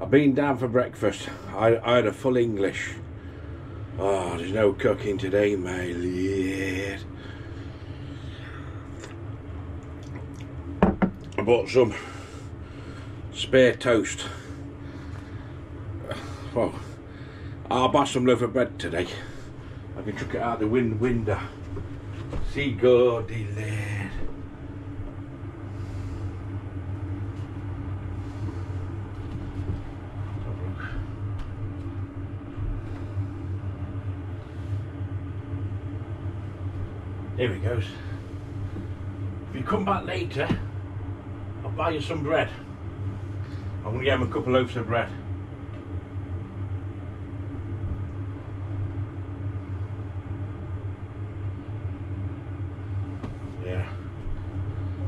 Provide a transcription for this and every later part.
I've been down for breakfast. I had a full English. Oh, there's no cooking today, mate. Yeah. I bought some spare toast. Well, I'll buy some loaf of bread today. I can chuck it out the window. See, Gordy, lad. Here it goes. If you come back later, I'll buy you some bread. I'm going to get him a couple of loaves of bread.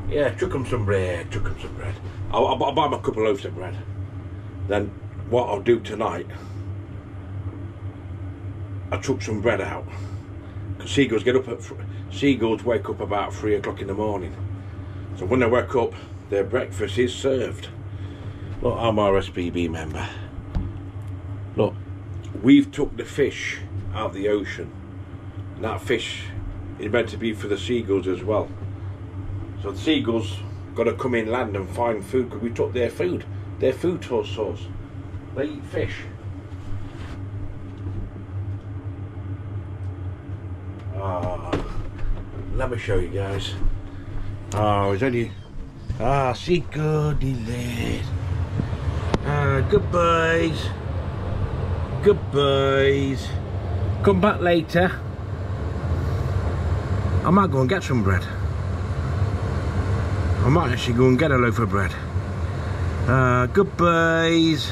Yeah, chuck him some bread, chuck him some bread. I'll buy him a couple of loaves of bread. Then what I'll do tonight, I'll chuck some bread out. Because seagulls wake up about 3 o'clock in the morning. So when they wake up, their breakfast is served. Look, I'm RSPB member. Look, we've took the fish out of the ocean. And that fish is meant to be for the seagulls as well. So the seagulls got to come inland and find food because we took their food source. They eat fish. Oh, let me show you guys. Oh, it's only seagull delayed. Goodbyes. Goodbyes. Come back later. I might go and get some bread. I might actually go and get a loaf of bread. Goodbyes.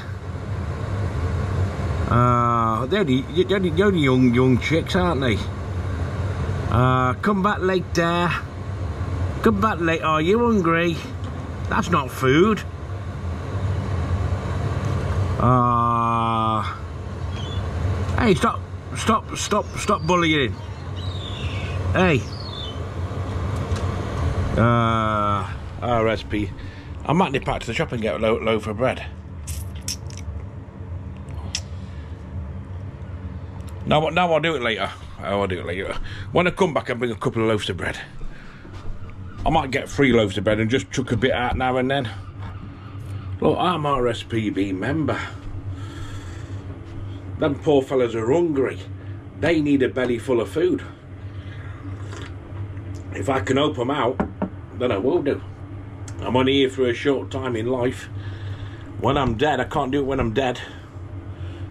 They're the only young chicks, aren't they? Come back later. Come back later. Are you hungry? That's not food. Hey, stop bullying. Hey. RSP. I might nip back to the shop and get a loaf of bread. Now I'll do it later. I'll do it later. When I come back, I'll bring a couple of loaves of bread. I might get 3 loaves of bread and just chuck a bit out now and then. Look, I'm RSPB member. Them poor fellas are hungry. They need a belly full of food. If I can help them out, then I will do. I'm only here for a short time in life. When I'm dead, I can't do it when I'm dead.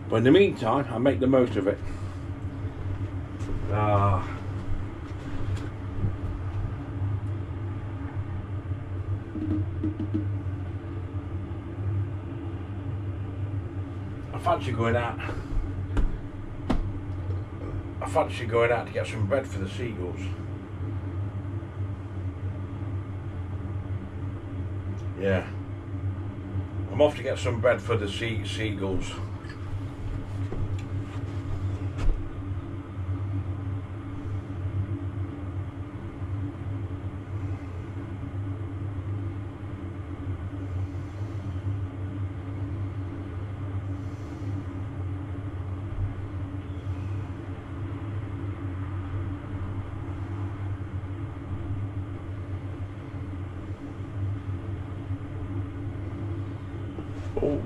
But in the meantime, I make the most of it. I fancy going out. I fancy going out to get some bread for the seagulls. Yeah, I'm off to get some bread for the seagulls.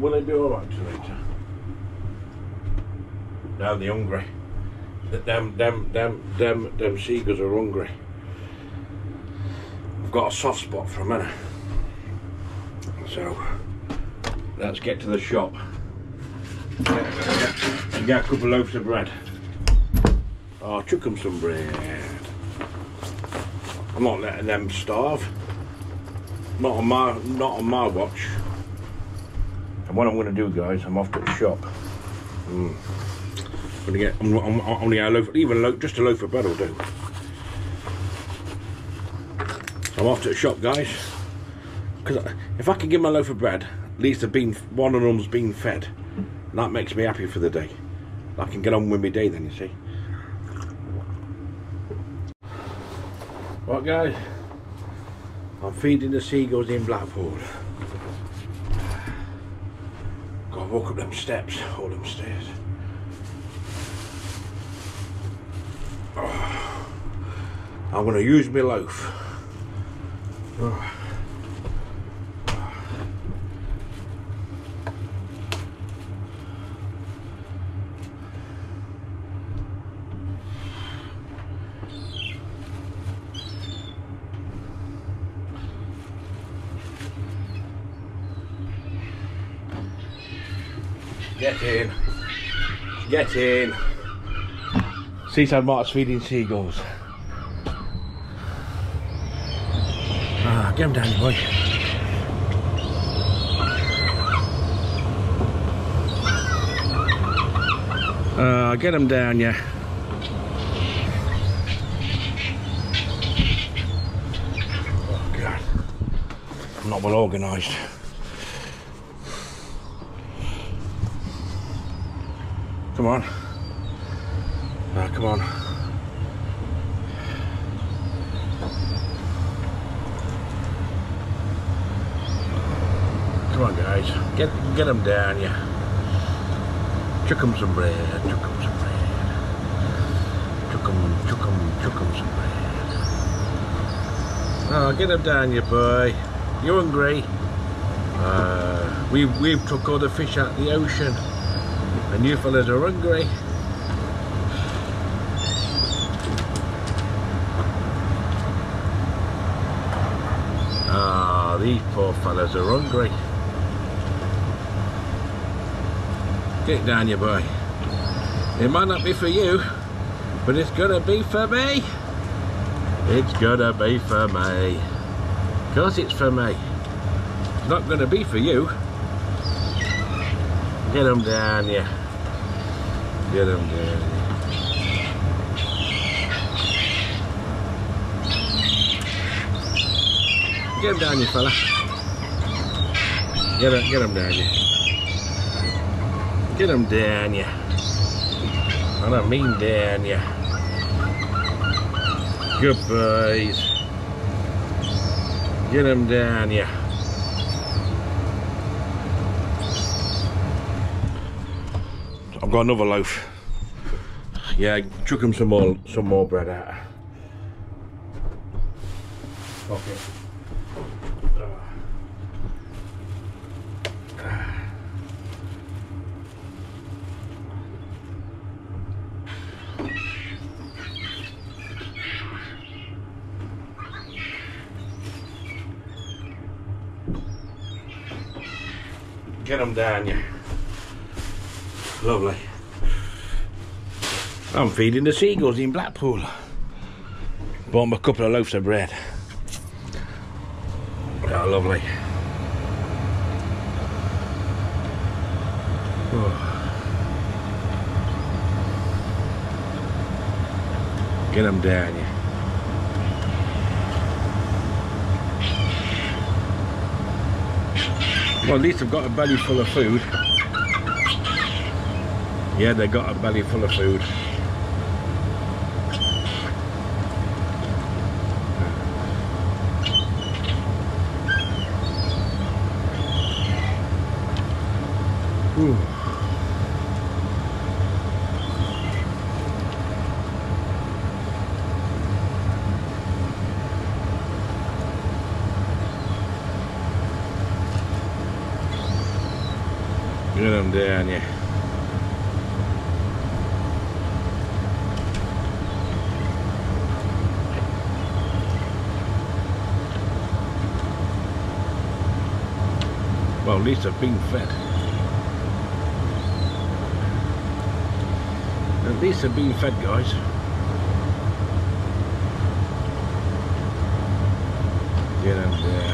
Will they be all right later? No, they're hungry. Them seagulls are hungry. I've got a soft spot for a minute. So let's get to the shop. Get a couple of loaves of bread. Oh, chuck them some bread. I'm not letting them starve. Not on my watch. What I'm going to do, guys, I'm off to the shop. I'm going to get only a loaf, just a loaf of bread will do. I'm off to the shop, guys, because if I can give them a loaf of bread, at least one of them's been fed, and that makes me happy for the day. I can get on with my day then, you see. Right, guys, I'm feeding the seagulls in Blackpool. walk up them steps, all them stairs. Oh, I'm gonna use my loaf. Oh. Get in. Get in. seasideMARK's feeding seagulls. Ah, get them down, boy. Get them down, yeah. Oh, God. I'm not well organised. Come on. Ah, come on. Come on, guys. Get them down, yeah. Chuck them some bread. Chuck them some bread. Chuck them some bread. Oh, get them down, you boy. You hungry? We've took all the fish out of the ocean. And you fellas are hungry. Ah, these poor fellas are hungry. Get down, you boy. It might not be for you, but it's gonna be for me. It's gonna be for me. Of course it's for me. It's not gonna be for you. Get them down, yeah. Get them down. Get them down, you fella. Get them down, you. Get them down, you. I don't mean down, you. Good boys. Get them down, you. I've got another loaf. Yeah, chuck him some more bread out. Okay. Get him down, yeah. Lovely. I'm feeding the seagulls in Blackpool. Bought them a couple of loaves of bread. Oh, lovely. Oh. Get them down, yeah. Well, at least I've got a belly full of food. Yeah, they got a belly full of food. Ooh. Get them down, yeah. Well, at least I've been fed. At least I've been fed, guys. Get them down,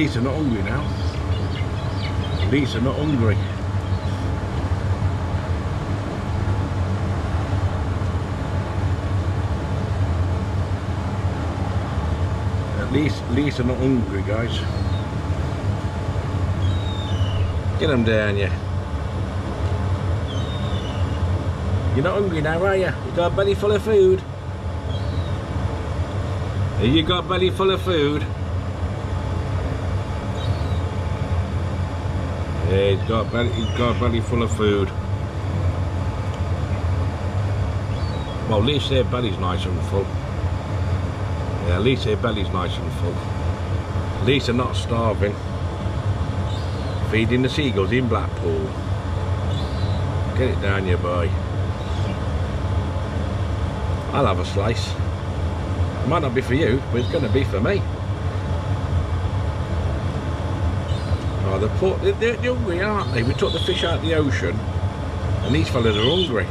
These are not hungry now. These are not hungry. At least I'm not hungry, guys. Get them down, yeah. You're not hungry now, are you? You got a belly full of food. You got a belly full of food. Yeah, he's got a belly full of food. Well, at least their belly's nice and full. Yeah, at least their belly's nice and full. At least they're not starving. Feeding the seagulls in Blackpool. Get it down your boy. I'll have a slice. It might not be for you, but it's going to be for me. Oh, they're hungry, aren't they? We took the fish out of the ocean, and these fellas are hungry.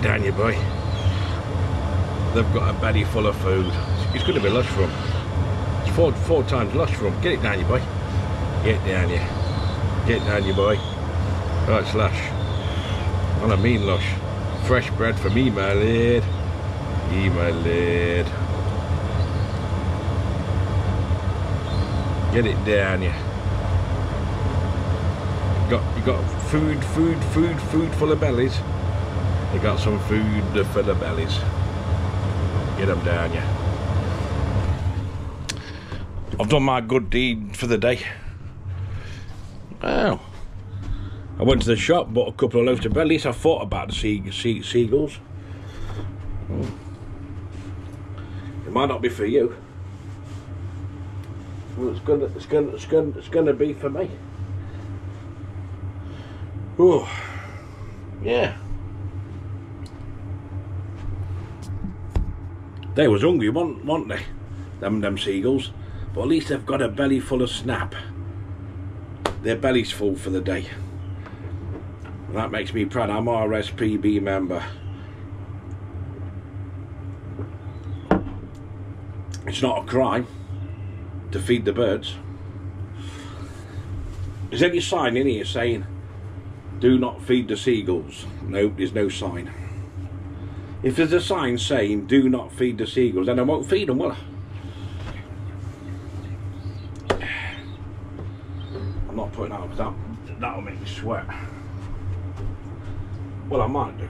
Down you boy. They've got a belly full of food. It's going to be lush for them. It's four times lush for them. Get it down you boy. Get down you. Get down you boy. Oh, it's lush. Well, I mean lush. Fresh bread from me, my lad. Me, my lad. Get it down you. You got food full of bellies. They got some food to fill their bellies. Get them down, yeah. I've done my good deed for the day. Well, I went to the shop, bought a couple of loaves of bread. At least I thought about the seagulls. It might not be for you. Well, it's gonna be for me. Oh, yeah. They was hungry, weren't they? Them seagulls. But at least they've got a belly full of snap. Their belly's full for the day. And that makes me proud. I'm RSPB member. It's not a crime to feed the birds. There's any sign in here saying, do not feed the seagulls. No, there's no sign. If there's a sign saying, do not feed the seagulls, then I won't feed them, will I? I'm not putting out, because that'll make me sweat. Well, I might do.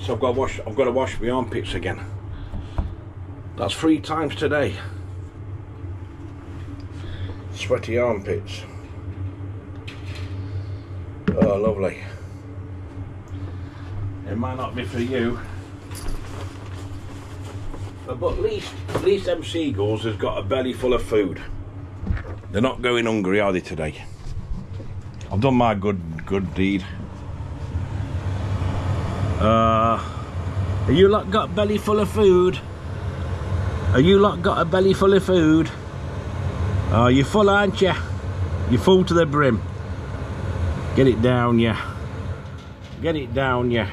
So I've got to wash my armpits again. That's 3 times today. Sweaty armpits. Oh, lovely. It might not be for you, but at least them seagulls has got a belly full of food. They're not going hungry, are they, today? I've done my good deed. You lot got a belly full of food? Are you lot got a belly full of food? Are you full, aren't you? You full to the brim. Get it down, yeah. Get it down, yeah.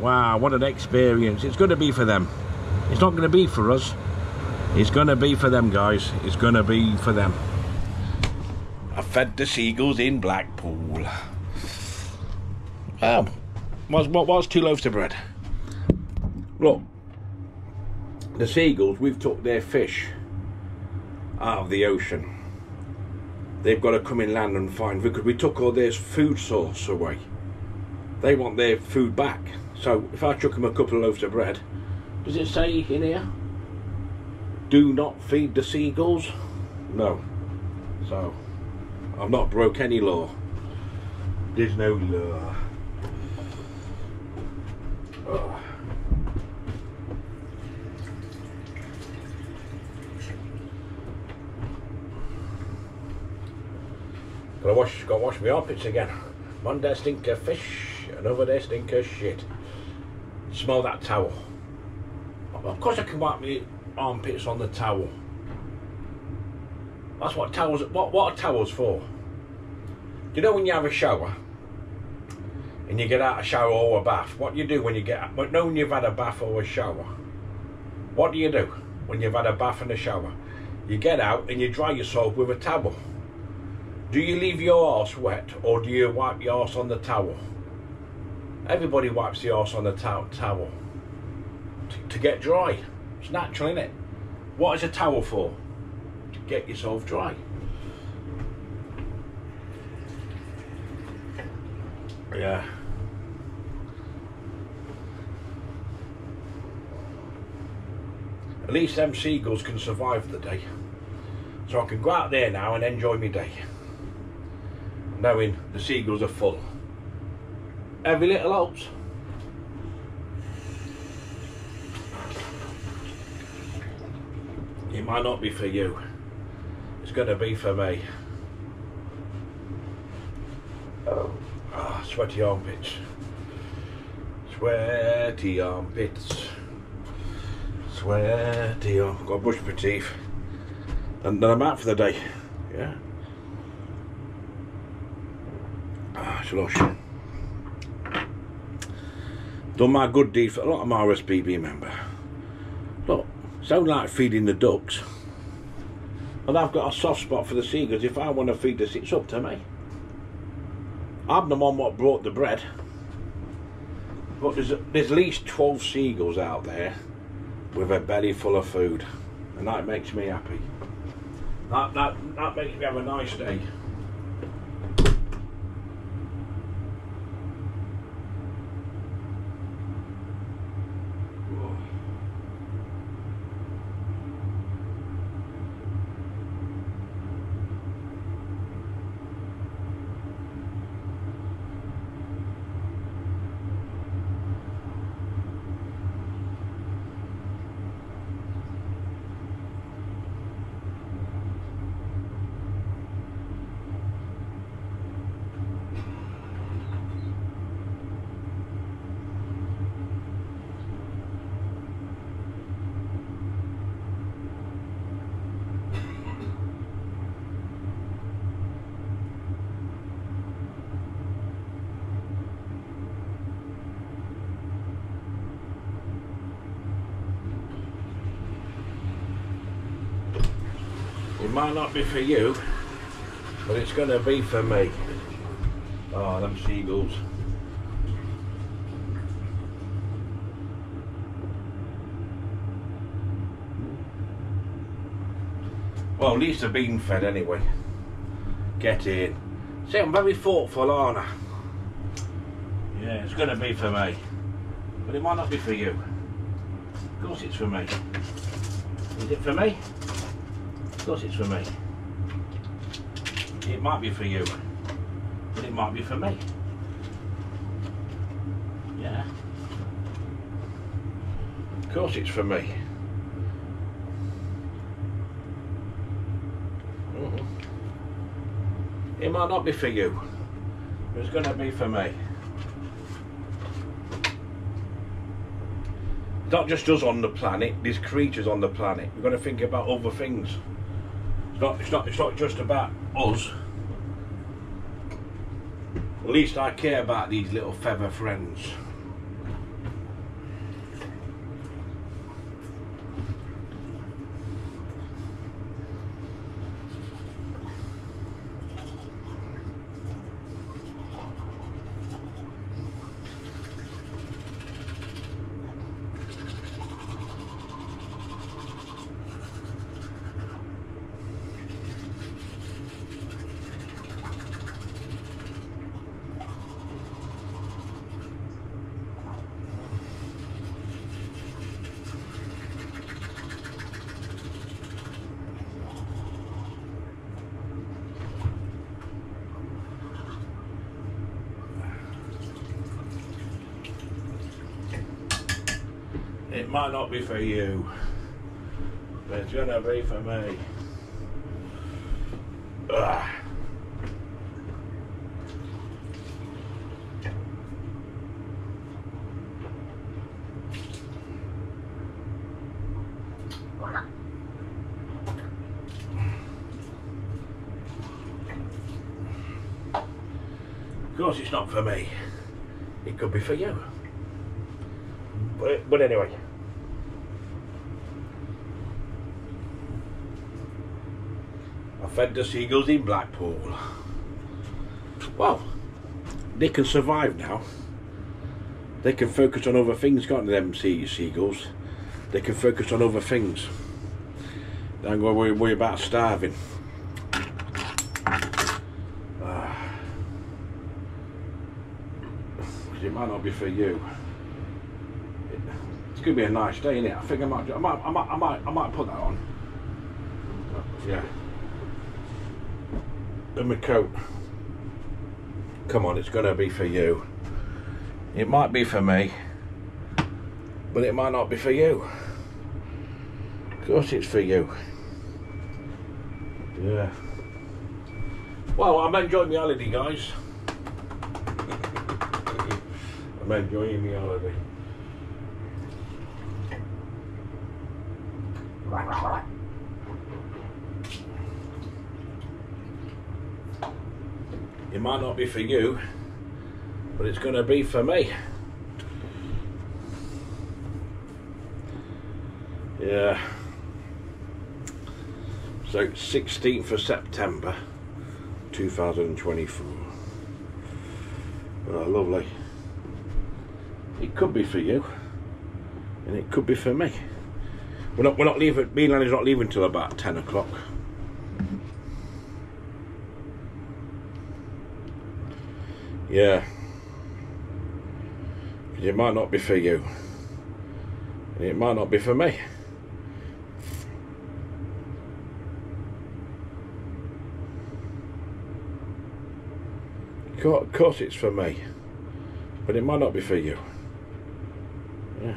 Wow, what an experience. It's going to be for them. It's not going to be for us. It's going to be for them, guys. It's going to be for them. I fed the seagulls in Blackpool. What was 2 loaves of bread? Look, the seagulls, we've took their fish out of the ocean. They've got to come inland and find, because we took all their food source away. They want their food back. So if I chuck them a couple of loaves of bread, does it say in here, do not feed the seagulls? No. So I've not broke any law. There's no law. Oh. Gotta wash my armpits again. One day stink of fish. Another day stink of shit. Smell that towel. Of course I can wipe my armpits on the towel. That's what towels. What are towels for? You know when you have a shower and you get out a shower or a bath, what do you do when you get out? But knowing you've had a bath or a shower, what do you do when you've had a bath and a shower? You get out and you dry yourself with a towel. Do you leave your arse wet or do you wipe your arse on the towel? Everybody wipes the arse on the towel to get dry. It's natural, isn't it? What is a towel for? To get yourself dry. Yeah. At least them seagulls can survive the day. So I can go out there now and enjoy my day. Knowing the seagulls are full. Every little helps. It might not be for you. It's going to be for me. Ah, sweaty armpits. Sweaty armpits. Sweaty armpits. I've got to brush my teeth. And then I'm out for the day. Yeah. Ah, slush. Done my good deed for a lot of my RSPB member. Look, don't like feeding the ducks. And I've got a soft spot for the seagulls. If I want to feed this, it's up to me. I'm the one what brought the bread. But there's at least 12 seagulls out there with a belly full of food. And that makes me happy. That makes me have a nice day. Might not be for you, but it's going to be for me. Oh, them seagulls. Well, at least they're being fed anyway. Get in. See, I'm very thoughtful, aren't I? Yeah, it's going to be for me. But it might not be for you. Of course it's for me. Is it for me? Of course it's for me. It might be for you, but it might be for me. Yeah. Of course it's for me. Mm-hmm. It might not be for you, but it's going to be for me. Not just us on the planet, there's creatures on the planet. We've got to think about other things. It's not just about us. At least I care about these little feather friends. Might not be for you, but it's gonna be for me. Ugh. Of course it's not for me, it could be for you. But anyway. I fed the seagulls in Blackpool. Well, they can survive now. They can focus on other things, can't they, them seagulls? They can focus on other things. They ain't going to worry about starving. It might not be for you. It's going to be a nice day, innit? I think I might put that on. Yeah. And my coat. Come on, it's going to be for you. It might be for me, but it might not be for you. Of course it's for you. Yeah. Well, I'm enjoying my holiday, guys. I'm enjoying my holiday. It might not be for you, but it's going to be for me. Yeah. So 16th of September 2024. Oh, lovely. It could be for you, and it could be for me. We're not leaving. Me and Lanny's not leaving till about 10 o'clock. Yeah. It might not be for you, and it might not be for me. Of course it's for me, but it might not be for you. Yeah.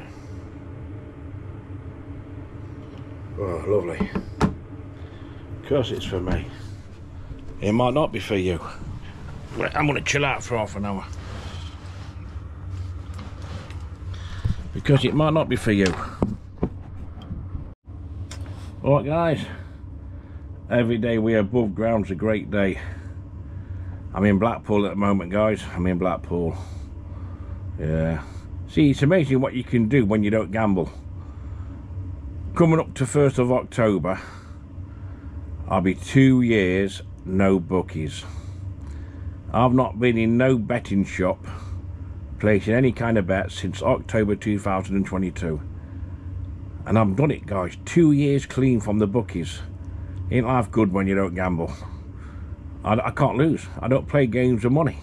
Oh, lovely. Of course it's for me. It might not be for you. I'm going to chill out for half an hour. Because it might not be for you. Alright guys, every day we're above ground's a great day. I'm in Blackpool at the moment, guys. I'm in Blackpool. Yeah. See, it's amazing what you can do when you don't gamble. Coming up to 1st of October, I'll be 2 years no bookies. I've not been in no betting shop placing any kind of bet since October 2022. And I've done it, guys. 2 years clean from the bookies. Ain't life good when you don't gamble? I can't lose. I don't play games of money.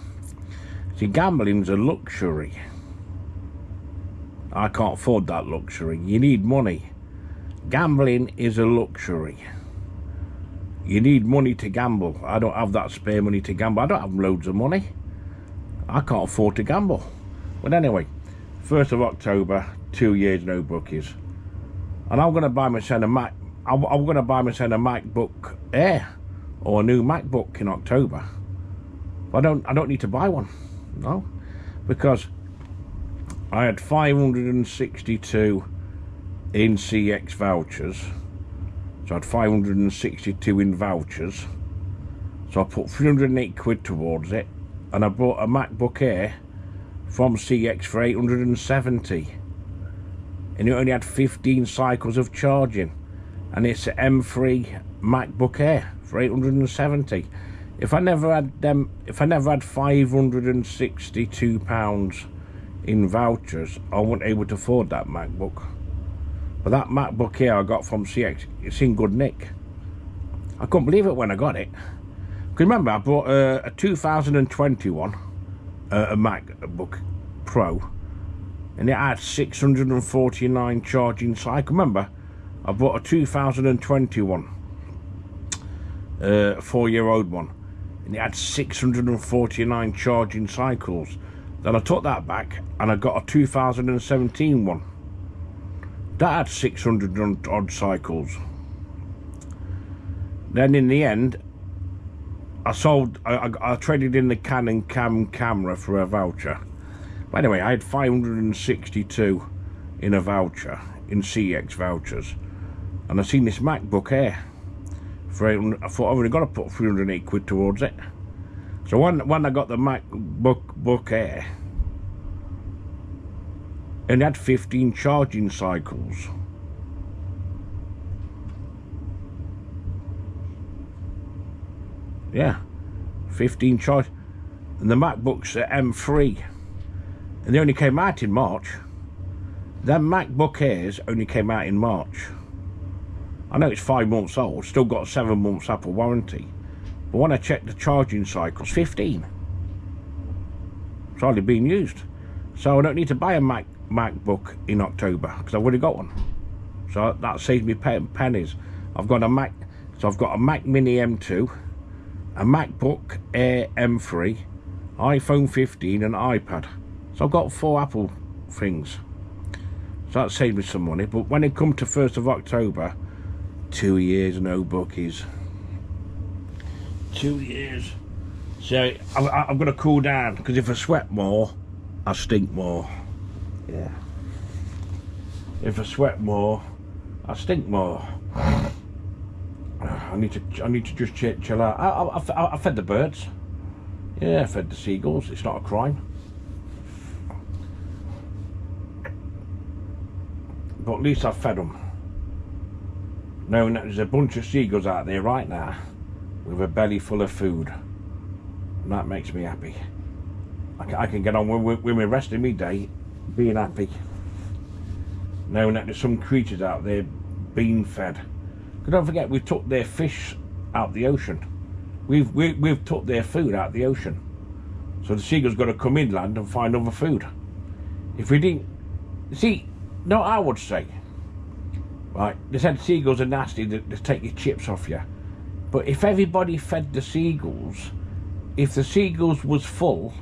See, gambling's a luxury. I can't afford that luxury. You need money. Gambling is a luxury. You need money to gamble. I don't have that spare money to gamble. I don't have loads of money. I can't afford to gamble. But anyway, 1st of October, 2 years no bookies. And I'm going to buy myself a Mac. I'm going to buy myself a MacBook Air or a new MacBook in October. I don't need to buy one, no, because I had 562 in CX vouchers. So I had 562 in vouchers. So I put 308 quid towards it, and I bought a MacBook Air from CX for 870. And it only had 15 cycles of charging. And it's an M3 MacBook Air for 870. If I never had them, if I never had £562 in vouchers, I wasn't able to afford that MacBook. But that MacBook Air I got from CX, it's in good nick. I couldn't believe it when I got it. Because remember, I bought a 2021 a MacBook Pro, and it had 649 charging cycles. Remember, I bought a 2021 four-year-old one, and it had 649 charging cycles. Then I took that back and I got a 2017 one that had 600 odd cycles. Then in the end I traded in the Canon camera for a voucher. But anyway, I had 562 in a voucher, in CX vouchers, and I seen this MacBook Air for 800. I thought I've only got to put 308 quid towards it. So when I got the MacBook Air, and had 15 charging cycles. Yeah, 15 charge. And the MacBooks are M3, and they only came out in March. Them MacBook Airs only came out in March. I know it's 5 months old, still got a 7 months Apple warranty, but when I checked the charging cycles, 15. It's hardly being used. So I don't need to buy a MacBook in October, because I've already got one. So that saves me pennies. I've got a Mac, so I've got a Mac Mini M2, a MacBook Air M3, iPhone 15 and iPad. So I've got 4 Apple things. So that saved me some money, but when it comes to 1st of October, 2 years, no bookies. 2 years. So I've got to cool down, because if I sweat more, I stink more. Yeah. If I sweat more, I stink more. I need to just chill out. I fed the birds. Yeah, I fed the seagulls. It's not a crime. But at least I've fed them. Knowing that there's a bunch of seagulls out there right now with a belly full of food. And that makes me happy. I can get on with the rest of my day being happy. Knowing that there's some creatures out there being fed. Because don't forget, we've took their fish out the ocean. We've took their food out the ocean. So the seagulls got to come inland and find other food. If we didn't... See, no, I would say, right, they said seagulls are nasty, they take your chips off you. But if everybody fed the seagulls, if the seagulls was full,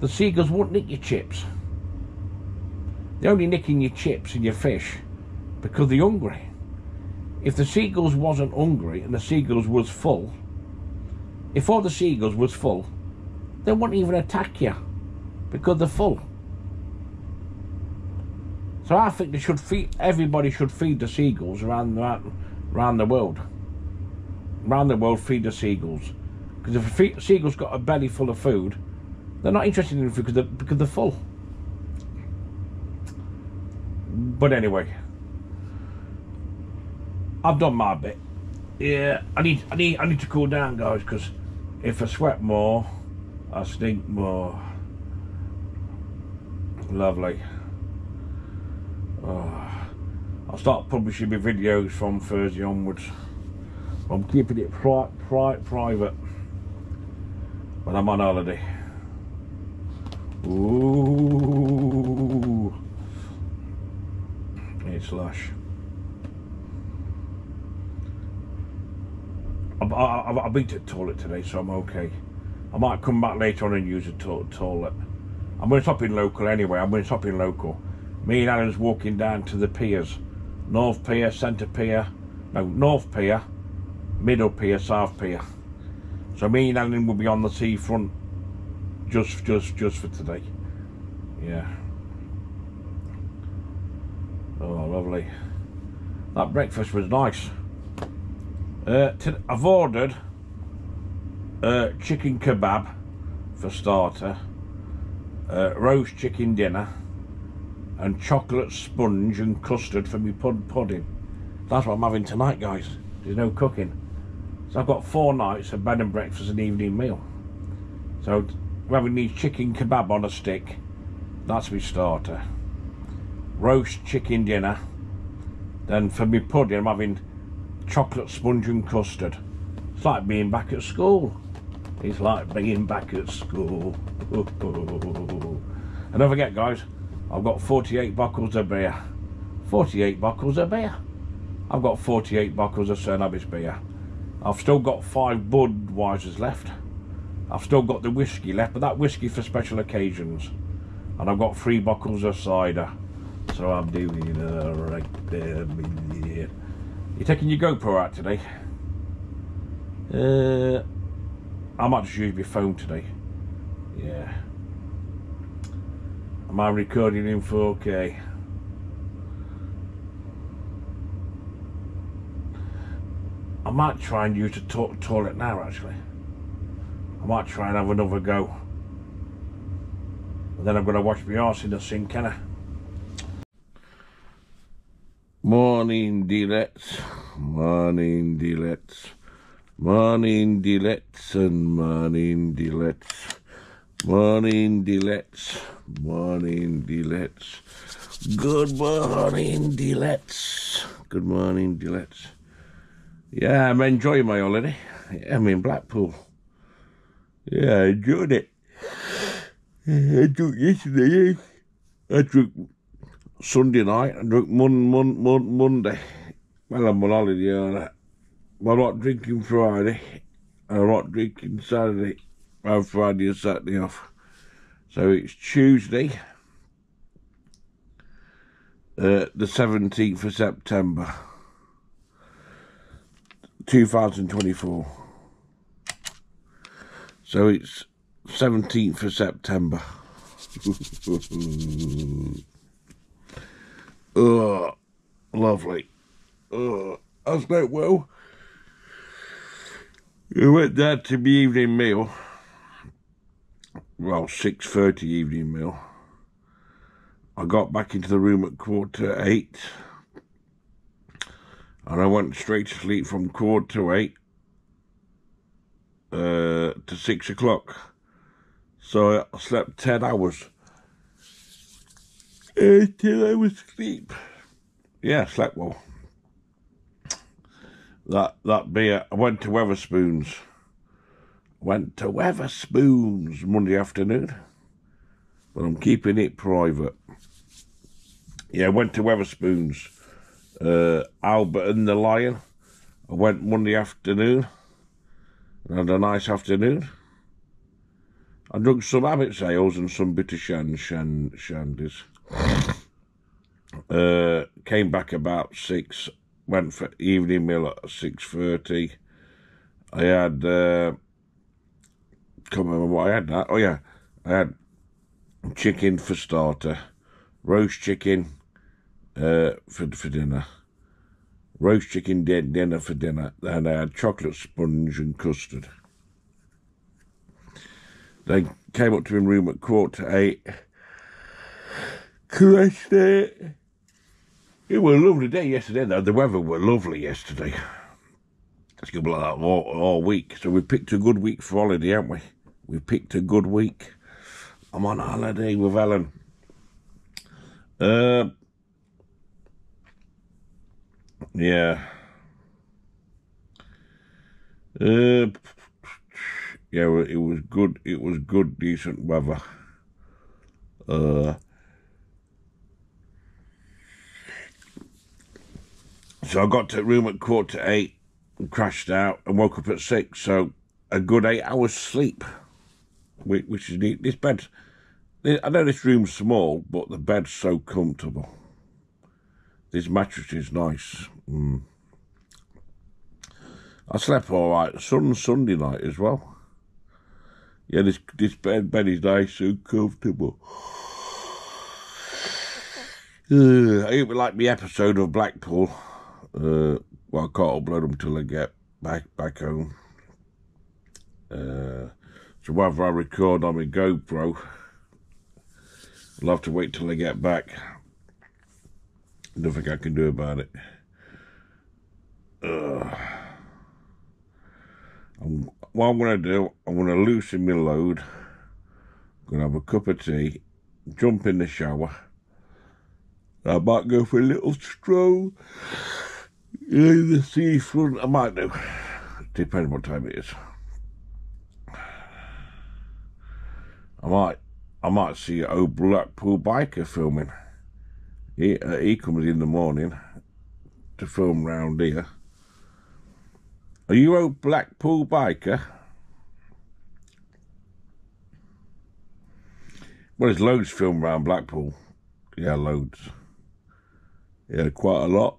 the seagulls wouldn't nick your chips. They're only nicking your chips and your fish because they're hungry. If the seagulls wasn't hungry and the seagulls was full, if all the seagulls was full, they wouldn't even attack you because they're full. So I think they should feed, everybody should feed the seagulls around the world. Around the world, feed the seagulls. Because if the seagulls got a belly full of food, they're not interested in food because they're full. But anyway, I've done my bit. Yeah, I need to cool down, guys, because if I sweat more, I stink more. Lovely. Oh, I'll start publishing my videos from Thursday onwards. I'm keeping it private when I'm on holiday. Ooh, it's lush. I beat the toilet today, so I'm okay. I might come back later on and use the toilet. I'm going to stop in local anyway. Me and Alan's walking down to the piers. North Pier, Centre Pier, no, North Pier, Middle Pier, South Pier. So me and Alan will be on the seafront just for today. Yeah. Oh, lovely. That breakfast was nice. I've ordered chicken kebab for starter, roast chicken dinner, and chocolate sponge and custard for me pudding. That's what I'm having tonight, guys. There's no cooking. So I've got 4 nights of bed and breakfast and evening meal. So we're having these chicken kebab on a stick. That's my starter. Roast chicken dinner. Then for me pudding, I'm having chocolate sponge and custard. It's like being back at school. It's like being back at school. And don't forget, guys, I've got 48 bottles of beer. 48 bottles of beer. I've got 48 bottles of St Anne's beer. I've still got 5 Budweisers left. I've still got the whiskey left, but that whiskey for special occasions. And I've got 3 bottles of cider. So I'm doing right there. You're taking your GoPro out today? I might just use my phone today. Yeah. Am I recording in 4K? I might try and use the toilet now, actually. I might try and have another go. And then I'm going to wash my arse in the sink, can I? Morning, Delettes. Morning, Delettes. Morning, Delettes, and morning, Delettes. Morning, Delettes. Morning, Delettes. Good morning, Delettes. Good morning, Delettes. Yeah, I'm enjoying my holiday. I'm in Blackpool. Yeah, I enjoyed it. I drank yesterday. I drank Sunday night. I drank Monday. Well, I'm on holiday all that. I'm not drinking Friday. I'm not drinking Saturday. I have Friday and Saturday off. So it's Tuesday, the 17th of September, 2024. So it's 17th of September. Oh, lovely. Oh, I slept well. I went down to the evening meal. Well, 6:30 evening meal. I got back into the room at 7:45. And I went straight to sleep from 7:45 to 6 o'clock. So I slept 10 hours. Until I was asleep. Yeah, I slept well. That beer, I went to Wetherspoons. Went to Wetherspoons Monday afternoon. But I'm keeping it private. Yeah, I went to Wetherspoons. Albert and the Lion. I went Monday afternoon. And had a nice afternoon. I drank some Abbott's Ales and some bitter shandies. Came back about 6. Went for evening meal at 6:30. I had... can't remember what I had now. Oh yeah, I had chicken for starter, roast chicken for dinner, roast chicken dinner for dinner, and I had chocolate sponge and custard. Then came up to my room at 7:45, crashed it. It was a lovely day yesterday though, the weather was lovely yesterday. It's going to be like that all week, so we've picked a good week for holiday, haven't we? We've picked a good week. I'm on holiday with Ellen. Yeah, it was good. It was good, decent weather. So I got to the room at 7:45 and crashed out and woke up at 6. So a good 8 hours sleep. Which is neat. This bed, I know this room's small, but the bed's so comfortable. This mattress is nice. I slept all right. Sunday night as well. Yeah, this bed is nice and comfortable. It was like the episode of Blackpool. Well, I can't upload them till I get back home. So whether I record on my GoPro, I'll have to wait till I get back. Nothing I can do about it. What I'm going to do, I'm going to loosen my load. I'm going to have a cup of tea, jump in the shower. I might go for a little stroll in the seafront. I might do. Depends what time it is. I might see old Blackpool biker filming. He comes in the morning to film round here. Are you old Blackpool biker? Well, there's loads filmed round Blackpool. Yeah, loads. Yeah, quite a lot.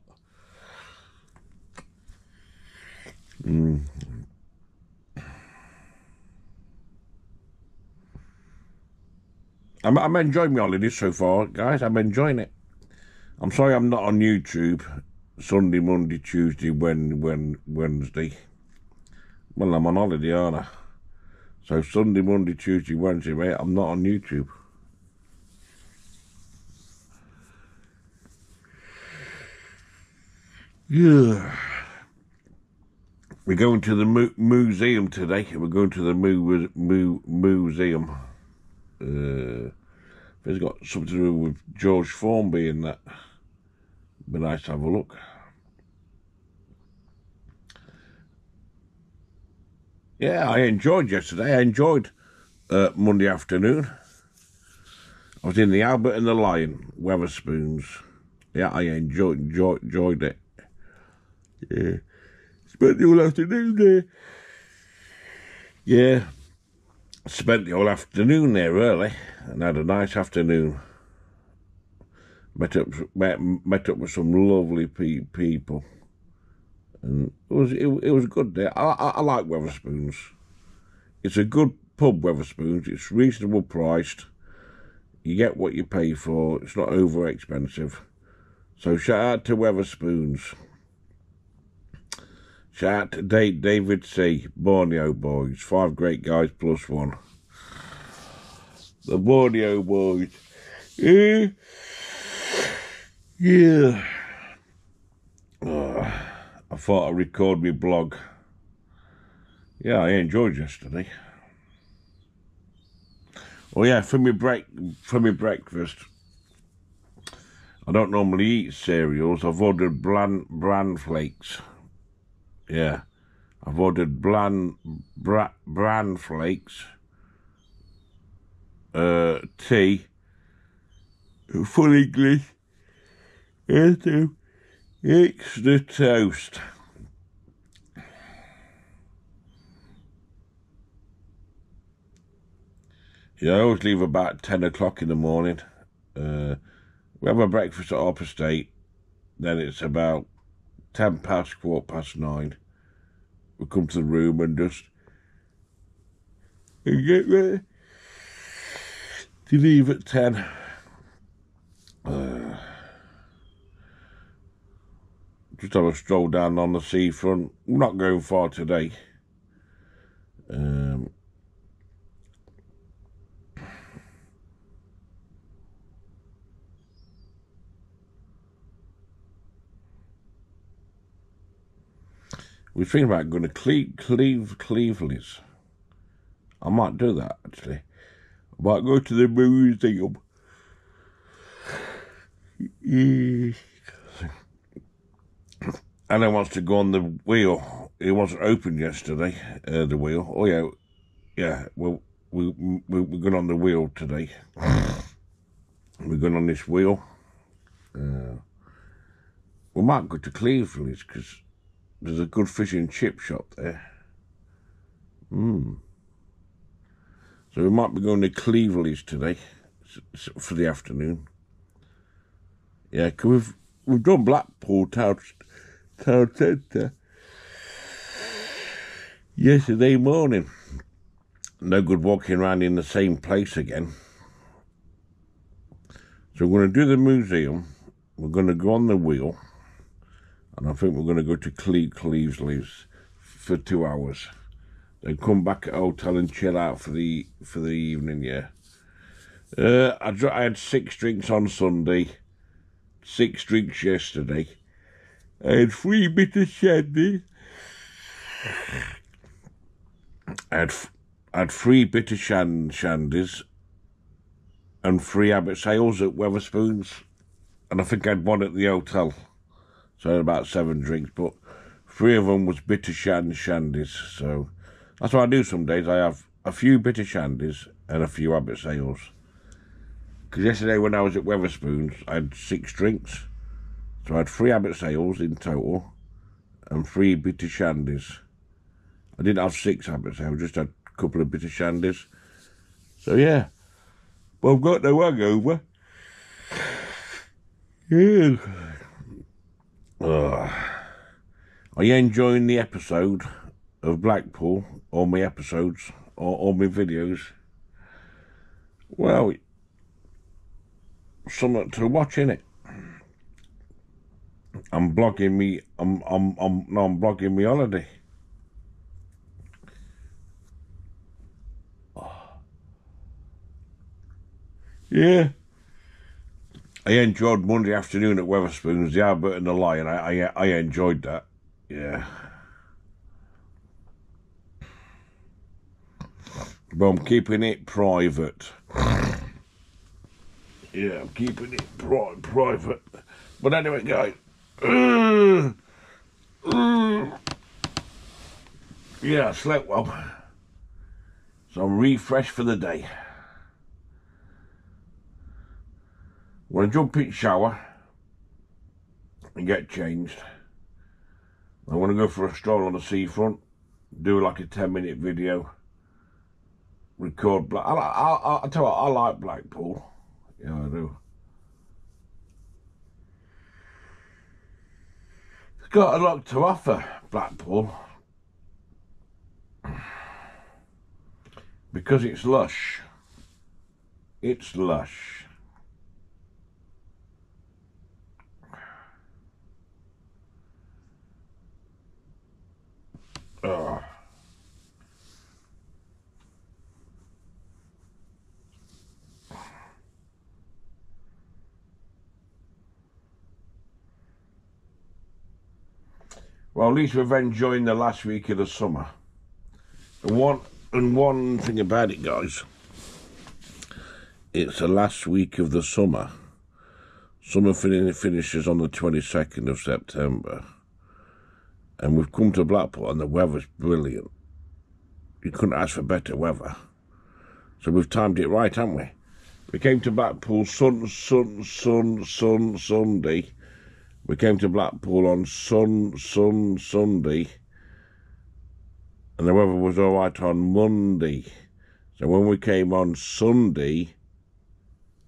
I'm enjoying my holiday so far, guys. I'm enjoying it. I'm sorry I'm not on YouTube Sunday, Monday, Tuesday, Wednesday. Well, I'm on holiday, aren't I? So Sunday, Monday, Tuesday, Wednesday, mate, I'm not on YouTube. Yeah. We're going to the museum today. We're going to the museum. It's got something to do with George Formby and that. Be nice to have a look. Yeah, I enjoyed yesterday. I enjoyed Monday afternoon. I was in the Albert and the Lion, Wetherspoons. Yeah, I enjoyed it. Yeah. Spent the whole afternoon there. Yeah. Spent the whole afternoon there early and had a nice afternoon. Met up with some lovely people. And it was good there. I like Wetherspoons. It's a good pub, Wetherspoons. It's reasonable priced. You get what you pay for. It's not over expensive. So shout out to Wetherspoons. Shout out to David C, Borneo boys. 5 great guys plus 1. The Borneo boys. Yeah. Yeah. I thought I'd record my blog. Yeah, I enjoyed yesterday. Oh yeah, for my breakfast. I don't normally eat cereals. I've ordered bran flakes. Yeah, I've ordered bran flakes, tea, full English, extra toast. Yeah, I always leave about 10 o'clock in the morning. We have a breakfast at Harper State. Then it's about 10 past, quarter past 9. We come to the room and get ready to leave at 10. Just have a stroll down on the seafront. We're not going far today. We're thinking about going to Cleveleys. I might do that, actually. I might go to the museum. Alan wants to go on the wheel. It wasn't open yesterday, the wheel. Oh, yeah. Yeah, well, we're going on the wheel today. We're going on this wheel. We might go to Cleveleys because there's a good fish and chip shop there. So we might be going to Cleveleys today for the afternoon. Yeah, because we've done Blackpool Town Centre yesterday morning. No good walking around in the same place again. So we're going to do the museum. We're going to go on the wheel. And I think we're going to go to Cleveleys for 2 hours. Then come back at the hotel and chill out for the evening, yeah. I had 6 drinks on Sunday. 6 drinks yesterday. I had 3 bitter shandies. I had 3 bitter shandies. And 3 Abbott's Ales at Wetherspoons. And I think I had 1 at the hotel. So I had about 7 drinks, but 3 of them was bitter shandies. So that's what I do some days. I have a few bitter shandies and a few Abbott's Ales. Because yesterday when I was at Wetherspoons, I had 6 drinks. So I had 3 Abbott's Ales in total and 3 bitter shandies. I didn't have 6 Abbott's Ales, just had a couple of bitter shandies. So yeah, but I've got no hangover. Yeah. Are you enjoying the episode of Blackpool, all my episodes, or all my videos? Well, something to watch, innit? I'm blogging me holiday. Yeah. I enjoyed Monday afternoon at Wetherspoons, the Albert and the Lion. I enjoyed that. Yeah. But I'm keeping it private. Yeah, I'm keeping it private. But anyway, guys. Yeah, I slept well. So I'm refreshed for the day. When I jump in the shower and get changed, I want to go for a stroll on the seafront, do like a 10-minute video, record. I'll tell you what, I like Blackpool. Yeah, I do. It's got a lot to offer, Blackpool. Because it's lush. It's lush. Oh. Well, at least we've enjoyed the last week of the summer. And one thing about it, guys, it's the last week of the summer. Summer finishes on the 22nd of September. And we've come to Blackpool and the weather's brilliant. You couldn't ask for better weather. So we've timed it right, haven't we? We came to Blackpool Sunday. We came to Blackpool on Sunday, and the weather was all right on Monday. So when we came on Sunday,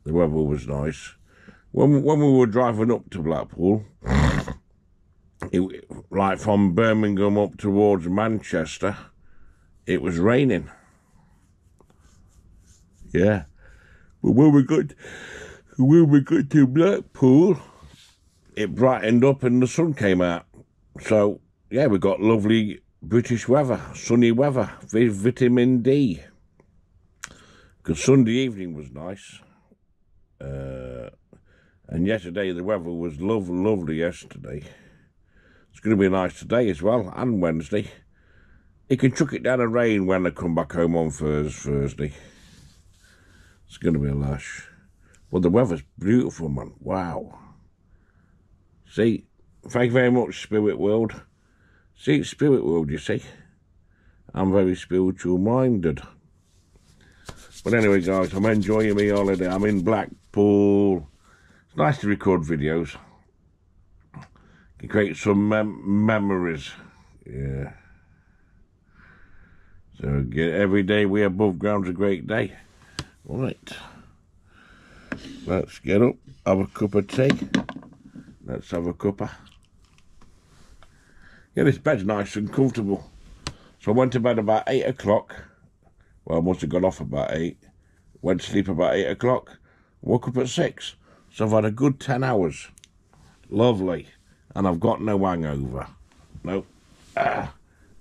the weather was nice. When we were driving up to Blackpool, like from Birmingham up towards Manchester, it was raining. Yeah, but when we got to Blackpool, it brightened up and the sun came out. So, yeah, we got lovely British weather, sunny weather, vitamin D. Because Sunday evening was nice. And yesterday, the weather was lovely yesterday. It's going to be nice today as well, and Wednesday. It can chuck it down the rain when I come back home on Thursday. It's going to be lush. Well, the weather's beautiful, man. Wow. See, thank you very much, Spirit World. See, it's Spirit World, you see. I'm very spiritual-minded. But anyway, guys, I'm enjoying my holiday. I'm in Blackpool. It's nice to record videos. You create some memories. Yeah. So, every day we're above ground's a great day. Right. Let's get up, have a cup of tea. Let's have a cuppa. Yeah, this bed's nice and comfortable. So I went to bed about 8 o'clock. Well, I must have got off about 8. Went to sleep about 8 o'clock. Woke up at 6. So I've had a good 10 hours. Lovely. And I've got no hangover. No. Well,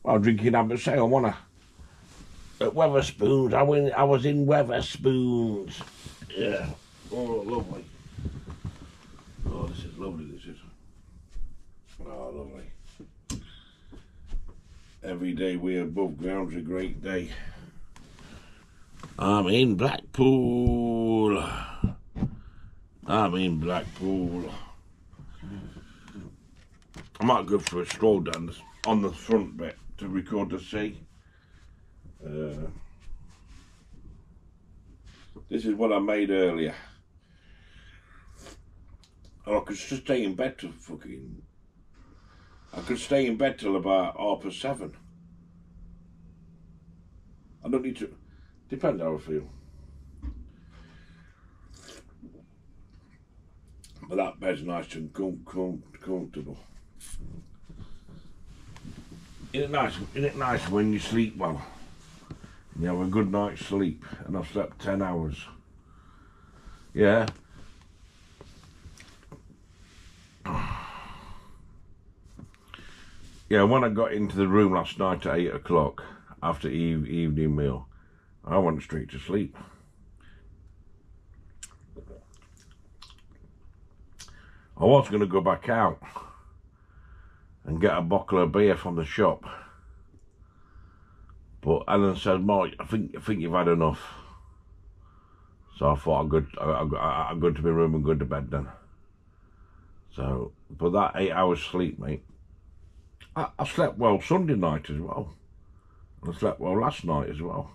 I'm drinking Abbott's Ale, won't I? At Wetherspoons. I was in Wetherspoons. Yeah. Oh, lovely. Oh, this is lovely, this is. Oh, lovely. Every day we're above ground's a great day. I'm in Blackpool. I'm in Blackpool. I might go for a stroll down this, on the front bit to record the sea. This is what I made earlier. I could just stay in bed till fucking... I could stay in bed till about 7:30. I don't need to... Depends how I feel. But that bed's nice and comfortable. Isn't it nice when you sleep well? You have a good night's sleep, and I've slept 10 hours. Yeah. Yeah, when I got into the room last night at 8 o'clock, after evening meal, I went straight to sleep. I was going to go back out and get a bottle of beer from the shop, but Alan said, Mark, I think you've had enough. So I thought I'd go to my room and go to bed then. So, but that 8 hours sleep, mate, I slept well Sunday night as well. I slept well last night as well.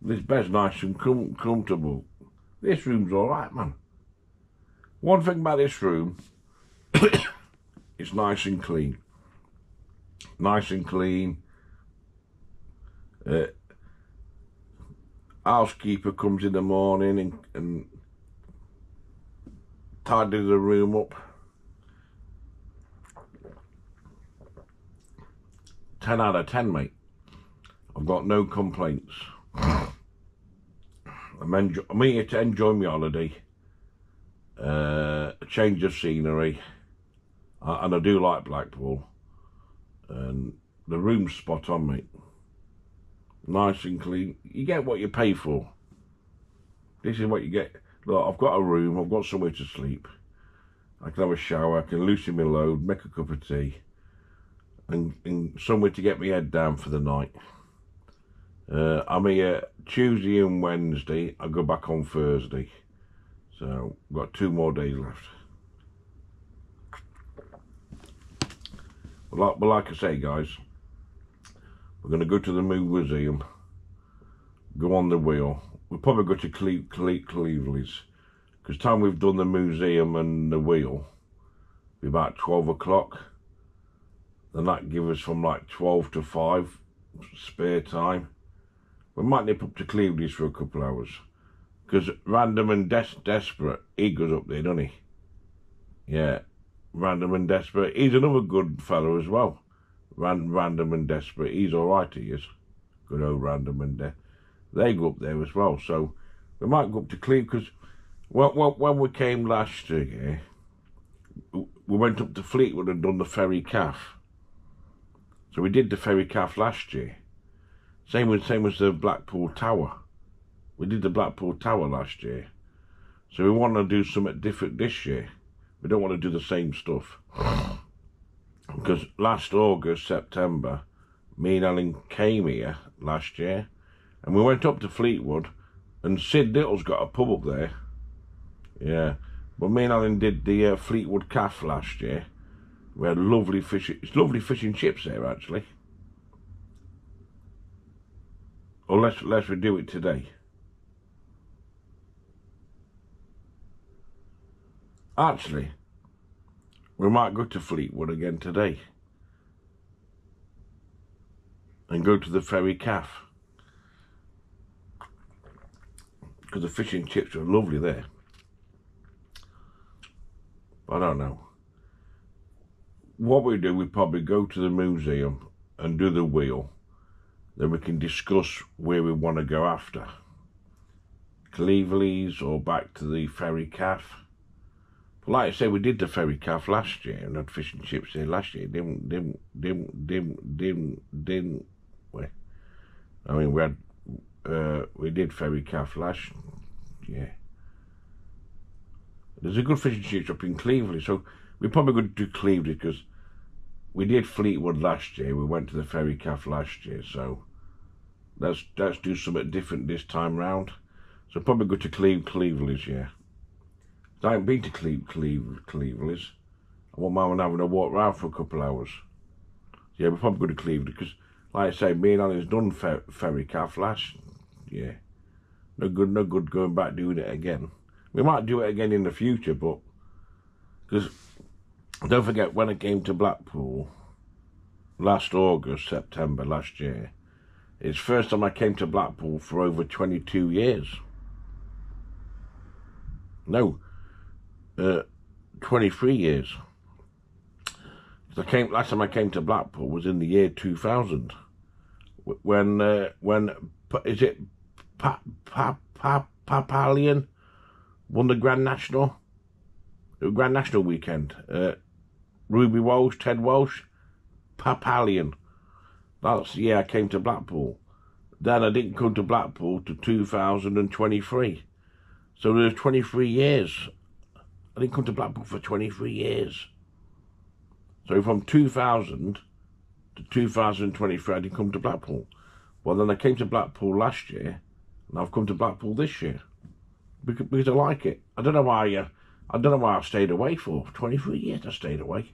This bed's nice and comfortable. This room's all right, man. One thing about this room, it's nice and clean. Nice and clean. Housekeeper comes in the morning and tidies the room up. 10 out of 10, mate. I've got no complaints. I'm here to enjoy my holiday, a change of scenery, and I do like Blackpool, and the room's spot on, mate. Nice and clean. You get what you pay for. This is what you get. Look, I've got a room, I've got somewhere to sleep, I can have a shower, I can loosen my load, make a cup of tea, and somewhere to get my head down for the night. I'm here Tuesday and Wednesday. I go back on Thursday, so I've got 2 more days left. But like I say, guys, we're going to go to the museum, go on the wheel. We'll probably go to Cleveleys, because time we've done the museum and the wheel, it'll be about 12 o'clock. Then that gives us from like 12 to 5 spare time. We might nip up to Cleveleys for a couple of hours, because Random and Desperate, he goes up there, doesn't he? Yeah, Random and Desperate. He's another good fellow as well. Random and Desperate. He's all right, he is. Good old Random and Desperate. They go up there as well, so we might go up to Cleve, because when we came last year, we went up to Fleetwood and done the Ferry Caff. So we did the Ferry Caff last year. Same as the Blackpool Tower. We did the Blackpool Tower last year. So we want to do something different this year. We don't want to do the same stuff. Because last August, September, me and Ellen came here last year. And we went up to Fleetwood. And Sid Little's got a pub up there. Yeah. But me and Ellen did the Fleetwood Caff last year. We had lovely fish. It's lovely fish and chips there, actually. Unless we do it today. Actually, we might go to Fleetwood again today and go to the Ferry Caff, because the fish and chips are lovely there. I don't know. What we do, we probably go to the museum and do the wheel. Then we can discuss where we want to go after. Cleveleys or back to the Ferry Caff. But like I say, we did the Ferry Caff last year and had fish and chips there last year. Didn't we? I mean, we did Ferry Caff last year. There's a good fish and chips up in Cleveleys, so we probably could do Cleveleys, because we did Fleetwood last year. We went to the Ferry Caff last year, so let's do something different this time round. So probably go to Cleveleys, yeah. I haven't been to Cleveleys. I won't mind having a walk round for a couple of hours. Yeah, we'll probably go to Cleveleys, because, like I say, me and Alan's done Ferry Caff last year. No good going back doing it again. We might do it again in the future, but because. Don't forget, when I came to Blackpool last August, September last year, it's the first time I came to Blackpool for over 22 years. No, 23 years. So last time I came to Blackpool was in the year 2000. When is it Papillon won the Grand National weekend. Ruby Walsh, Ted Walsh, Papillon. That's the year I came to Blackpool. Then I didn't come to Blackpool to 2023. So there's 23 years I didn't come to Blackpool for 23 years. So from 2000 to 2023, I didn't come to Blackpool. Well, then I came to Blackpool last year, and I've come to Blackpool this year because I like it. I don't know why. I don't know why I stayed away for 23 years. I stayed away.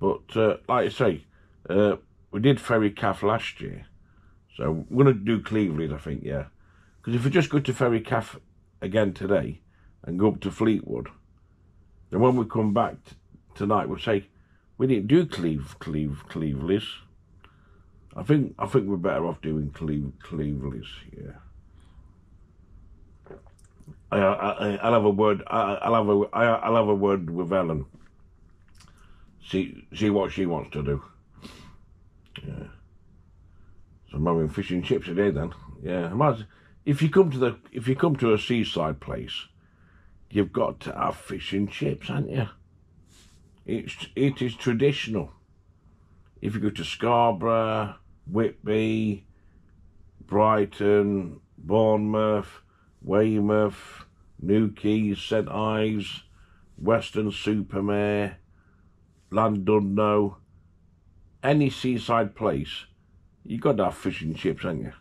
But like I say, we did Ferry Caff last year, so we're gonna do Cleveleys, I think, yeah. Because if we just go to Ferry Caff again today and go up to Fleetwood, then when we come back tonight, we'll say we didn't do Cleveleys. I think we're better off doing Cleveleys, yeah. I'll have a word with Ellen. See what she wants to do. Yeah. So I'm having fish and chips today then. Yeah. If you come to a seaside place, you've got to have fish and chips, haven't you? It is traditional. If you go to Scarborough, Whitby, Brighton, Bournemouth, Weymouth, New Quays, St Ives, Weston-super-Mare, Llandudno, any seaside place, you've got to have fish and chips, haven't you?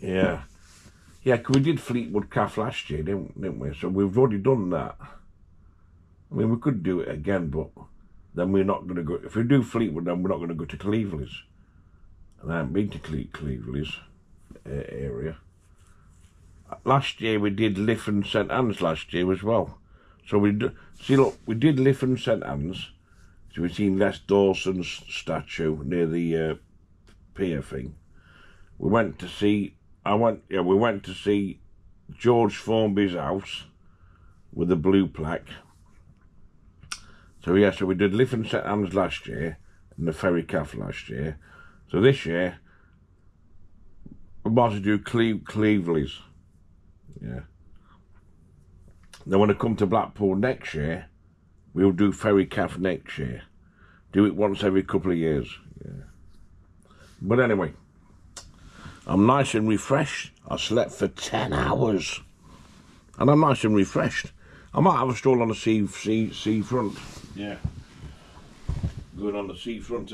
Yeah. Yeah, because we did Fleetwood Caff last year, didn't we? So we've already done that. I mean, we could do it again, but then we're not going to go... If we do Fleetwood, then we're not going to go to Cleveleys. And I haven't been to Cleveleys area. Last year we did Lytham and St Anne's last year as well. So we did Lytham and St Anne's. So we've seen Les Dawson's statue near the pier thing. We went to see. We went to see George Formby's house with the blue plaque. So yeah, so we did Lytham and St Anne's last year and the Ferry Caff last year. So this year we might as well do Cleveleys. Yeah. Now when I come to Blackpool next year, we'll do Ferry Caff next year. Do it once every couple of years. Yeah. But anyway, I'm nice and refreshed. I slept for 10 hours. And I'm nice and refreshed. I might have a stroll on the seafront. Yeah. Going on the seafront.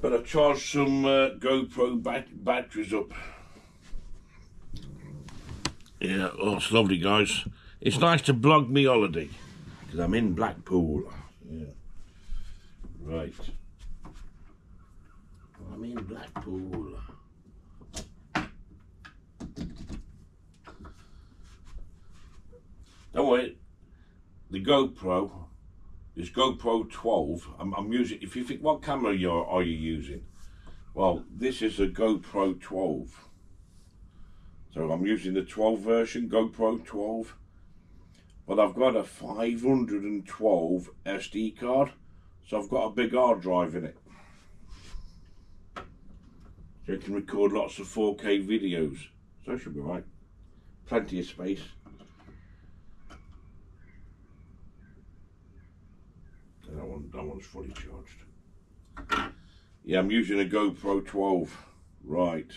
But I charged some GoPro batteries up. Yeah, oh, it's lovely, guys. It's nice to blog me holiday because I'm in Blackpool. Yeah. Right. I'm in Blackpool. Don't worry. The GoPro is GoPro 12. I'm using. If you think, what camera are you using? Well, this is a GoPro 12. So I'm using the 12 version, GoPro 12. But I've got a 512 SD card, so I've got a big hard drive in it. So you can record lots of 4K videos. So it should be right. Plenty of space. That one's fully charged. Yeah, I'm using a GoPro 12. Right.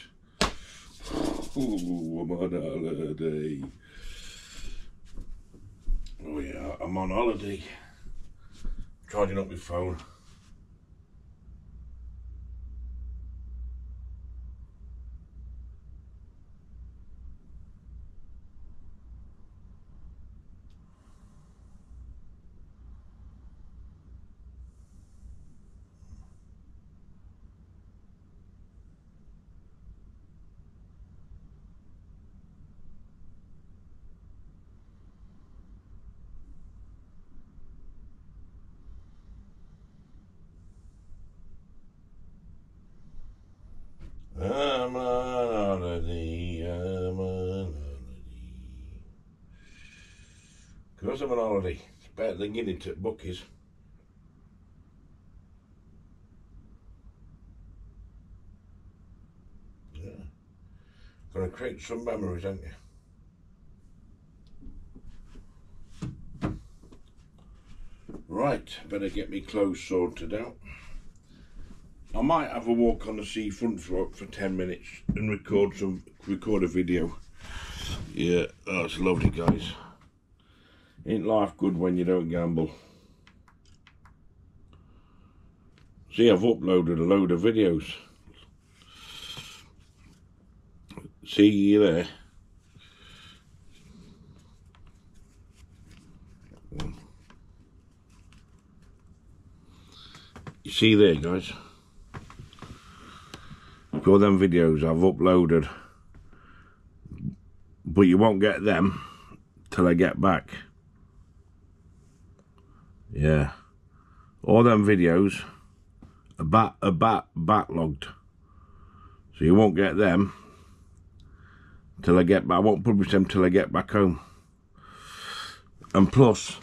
Ooh, I'm on holiday. Oh yeah, I'm on holiday. Charging up my phone. Because I'm on holiday, it's better than getting to bookies. Yeah. Gonna create some memories, aren't you? Right, better get me clothes sorted out. might have a walk on the seafront for 10 minutes and record a video. Yeah, that's lovely, guys. Ain't life good when you don't gamble? See, I've uploaded a load of videos. See you there. You see there, guys. For all them videos I've uploaded, but you won't get them till I get back. Yeah, all them videos are backlogged, so you won't get them till I get back. I won't publish them till I get back home. And plus,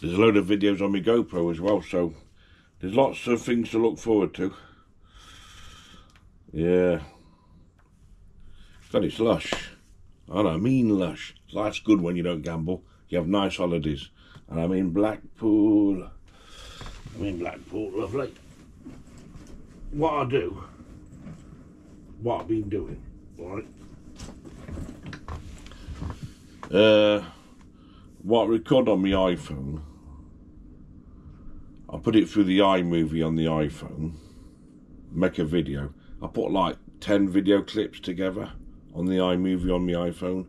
there's a load of videos on my GoPro as well, so there's lots of things to look forward to. Yeah, very lush. And I mean lush. Life's good when you don't gamble. You have nice holidays. And I'm in Blackpool. I'm in Blackpool, lovely. What I do, what I've been doing, right? What I record on my iPhone, I put it through the iMovie on the iPhone, make a video. I put like 10 video clips together on the iMovie on my iPhone,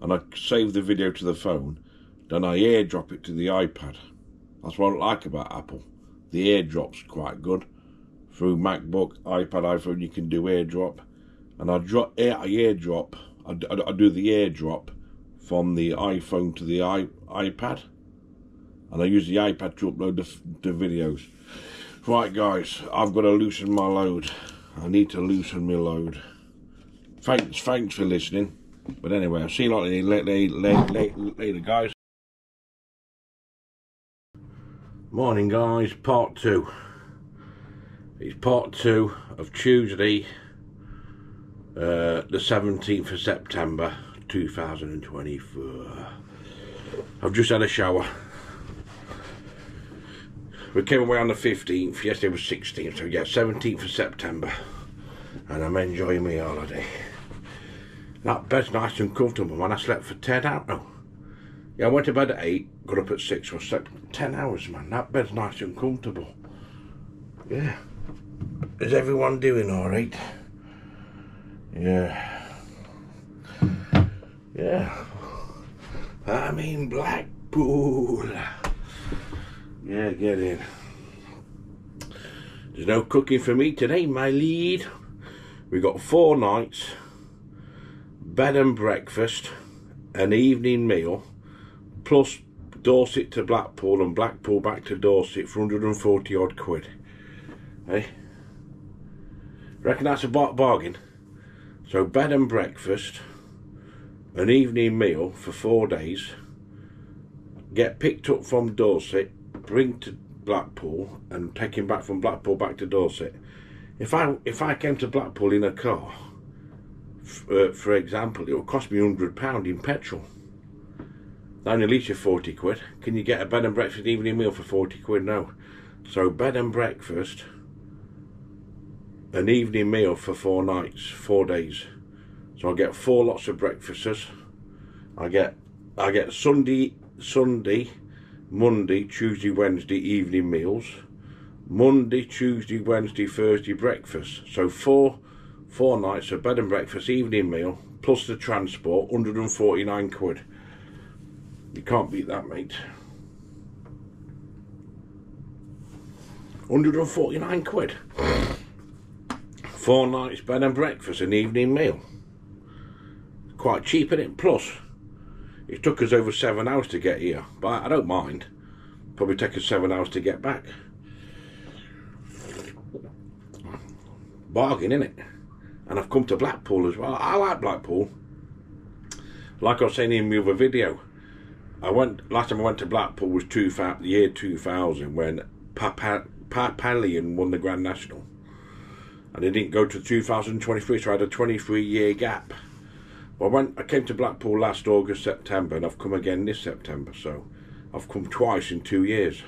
and I save the video to the phone. Then I airdrop it to the iPad. That's what I like about Apple. The airdrop's quite good. Through MacBook, iPad, iPhone, you can do airdrop. And I do the airdrop from the iPhone to the iPad. And I use the iPad to upload the videos. Right, guys, I've got to loosen my load. I need to loosen my load. Thanks for listening. But anyway, I'll see you later, guys. Morning, guys, part two. It's part two of Tuesday, the 17th of September 2024. I've just had a shower. We came away on the 15th, yesterday was 16th, so yeah, 17th of September. And I'm enjoying my holiday. That bed's nice and comfortable, man. I slept for 10 hours. Oh. Yeah, I went to bed at 8, got up at 6, or slept 10 hours, man. That bed's nice and comfortable. Yeah. Is everyone doing alright? Yeah. Yeah. I'm in Blackpool. Yeah, get in. There's no cooking for me today, my lead. We got 4 nights, bed and breakfast, an evening meal, plus Dorset to Blackpool and Blackpool back to Dorset for 140 odd quid. Hey, reckon that's a bargain. So bed and breakfast, an evening meal for 4 days, get picked up from Dorset, bring to Blackpool, and take him back from Blackpool back to Dorset. If I came to Blackpool in a car, for example, it would cost me £100 in petrol. That only leaves you 40 quid. Can you get a bed and breakfast evening meal for 40 quid? No. So bed and breakfast, an evening meal for 4 nights, 4 days. So I get 4 lots of breakfasts. I get Sunday, Monday, Tuesday, Wednesday evening meals. Monday, Tuesday, Wednesday, Thursday breakfast. So four nights of bed and breakfast evening meal plus the transport, 149 quid. You can't beat that, mate. 149 quid. 4 nights bed and breakfast, an evening meal. Quite cheap, isn't it? Plus, it took us over 7 hours to get here, but I don't mind. Probably take us 7 hours to get back. Bargain, innit? And I've come to Blackpool as well. I like Blackpool. Like I was saying in the other video, last time I went to Blackpool was the year 2000 when Papillon won the Grand National. And they didn't go to 2023, so I had a 23-year gap. Well, I came to Blackpool last August, September, and I've come again this September, so I've come twice in 2 years.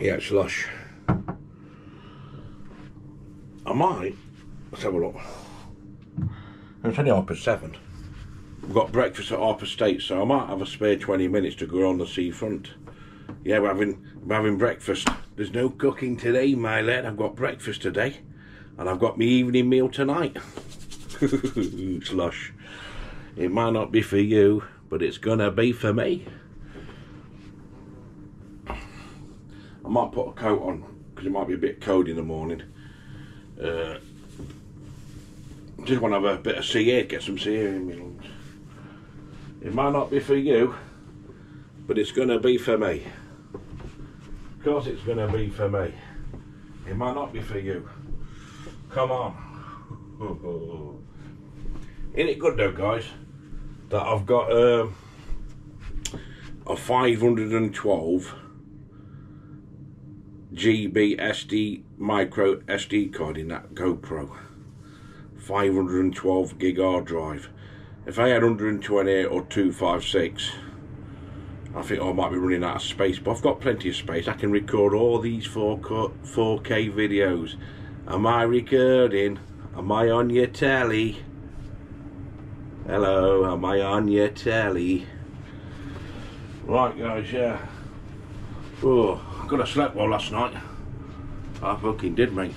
Yeah, it's lush. I might. Let's have a look. It's only 7:30. We've got breakfast at 8:30, so I might have a spare 20 minutes to go on the seafront. Yeah, we're having breakfast. There's no cooking today, my lad. I've got breakfast today, and I've got my evening meal tonight. It's lush. It might not be for you, but it's gonna be for me. I might put a coat on because it might be a bit cold in the morning. Just want to have a bit of sea air, get some sea air in my lungs. It might not be for you, but it's gonna be for me. Of course it's gonna be for me. It might not be for you. Come on. Isn't it good though, guys, that I've got a 512 GB SD micro SD card in that GoPro. 512 gig hard drive. If I had 128 or 256, I think I might be running out of space, but I've got plenty of space. I can record all these 4K videos. Am I recording? Am I on your telly? Hello, am I on your telly? Right guys, yeah. Oh, I could have slept well last night. I fucking did, mate.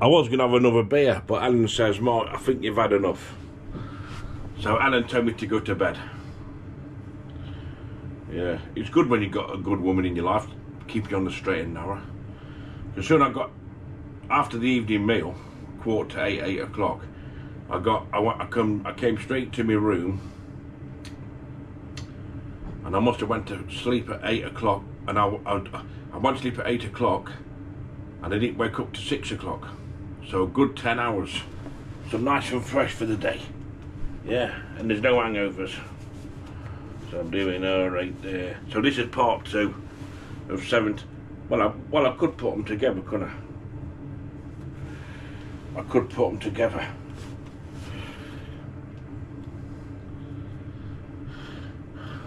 I was going to have another beer, but Alan says, Mark, I think you've had enough. So Alan told me to go to bed. Yeah, it's good when you've got a good woman in your life, keep you on the straight and narrow. As soon as I got, after the evening meal, 7:45, 8 o'clock, I came straight to my room, and I must have went to sleep at 8 o'clock, and I went to sleep at 8 o'clock, and I didn't wake up to 6 o'clock, so a good 10 hours, so nice and fresh for the day. Yeah, and there's no hangovers, so I'm doing all right there. So this is part 2 of 7. Well, I could put them together, couldn't I? I could put them together.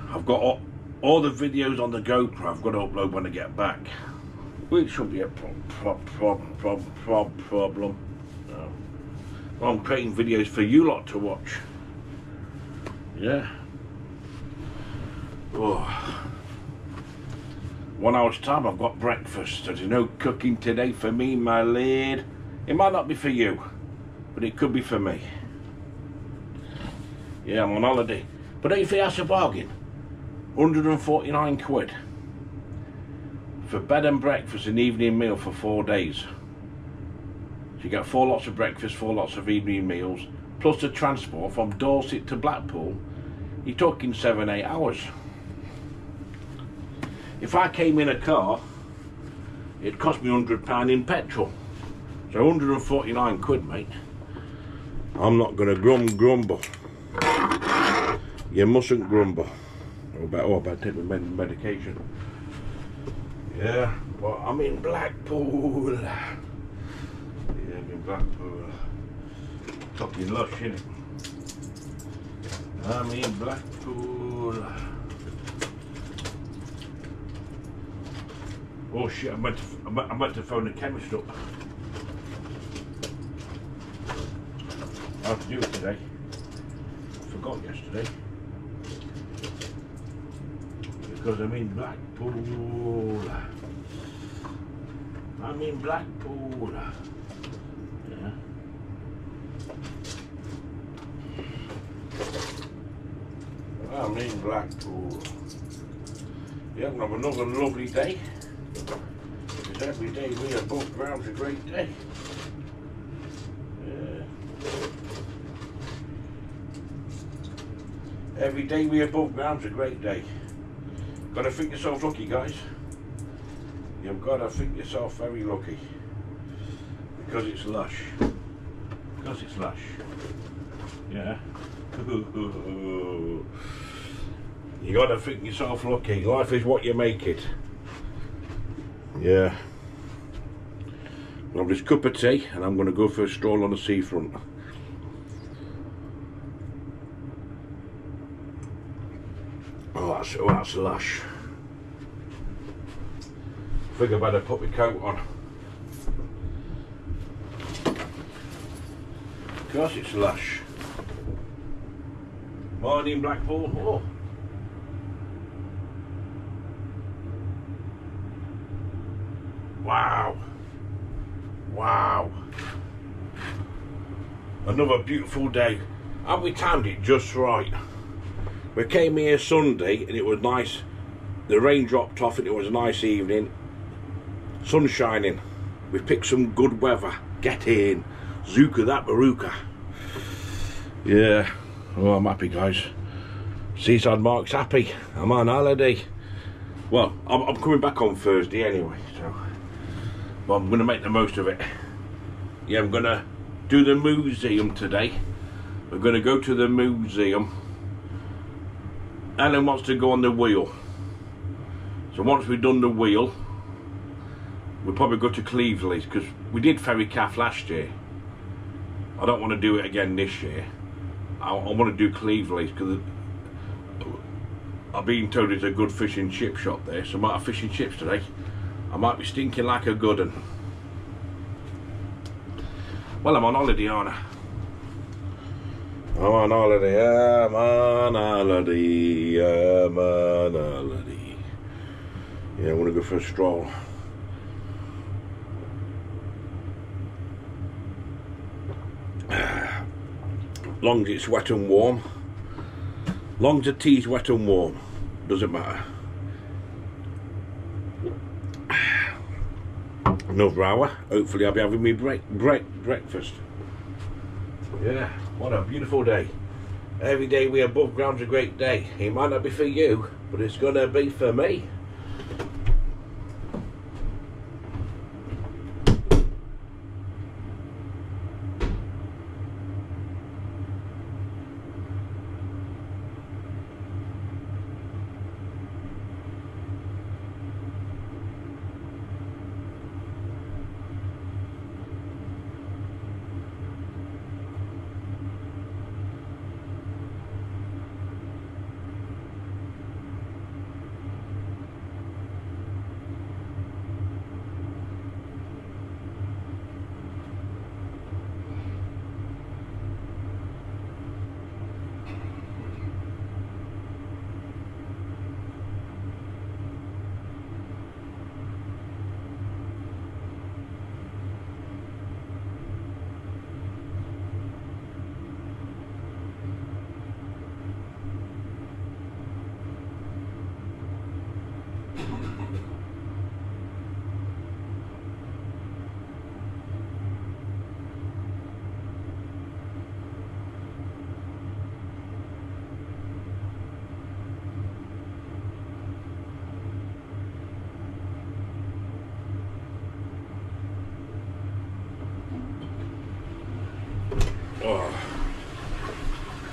I've got all the videos on the GoPro. I've got to upload when I get back. Which should be a problem. No. Well, I'm creating videos for you lot to watch. Yeah. Oh. 1 hour's time, I've got breakfast. There's no cooking today for me, my lad. It might not be for you, but it could be for me. Yeah, I'm on holiday. But don't you think that's a bargain? 149 quid. For bed and breakfast and evening meal for 4 days. So you get 4 lots of breakfast, 4 lots of evening meals, plus the transport from Dorset to Blackpool. You're talking 7-8 hours. If I came in a car, it'd cost me £100 in petrol. So 149 quid, mate. I'm not gonna grumble. You mustn't grumble. Oh, I better take my medication. Yeah, well, I'm in Blackpool. Yeah, I'm in Blackpool. Fucking lush, innit? I'm in Blackpool. Oh shit, I meant to phone the chemist up. I have to do it today. I forgot yesterday. Because I'm in Blackpool. I'm in Blackpool. Yeah. I'm in Blackpool. Yeah, we'll have another lovely day. Because every day we are both round's a great day. Yeah. Every day we are both round's a great day. Got to think yourself lucky, guys. You've got to think yourself very lucky. Because it's lush. Because it's lush. Yeah. You got to think yourself lucky. Life is what you make it. Yeah. I'll have this cup of tea and I'm going to go for a stroll on the seafront. Oh, that's lush. think I better put my coat on. Of course it's lush. Morning Blackpool. Oh. Wow. Wow. Another beautiful day. And we timed it just right. We came here Sunday and it was nice. The rain dropped off and it was a nice evening. Sun shining. We picked some good weather. Get in. Zuka that Baruka. Yeah. Oh, I'm happy, guys. Seaside Mark's happy. I'm on holiday. Well, I'm coming back on Thursday anyway, so. But I'm going to make the most of it. Yeah, I'm going to do the museum today. We're going to go to the museum. Ellen wants to go on the wheel. So once we've done the wheel, we'll probably go to Cleveleys, because we did Ferry Caff last year. I don't want to do it again this year. I want to do Cleveleys, because I've been told there's a good fish and chip shop there, so I might have fish and chips today. I might be stinking like a good one. Well, I'm on holiday, aren't I? I'm on holiday, I'm on holiday, I'm on holiday. Yeah, I want to go for a stroll. Long as it's wet and warm. Long as the tea's wet and warm. Doesn't matter. Another hour. Hopefully I'll be having me breakfast. Yeah, what a beautiful day. Every day we're above ground's a great day. It might not be for you, but it's gonna be for me.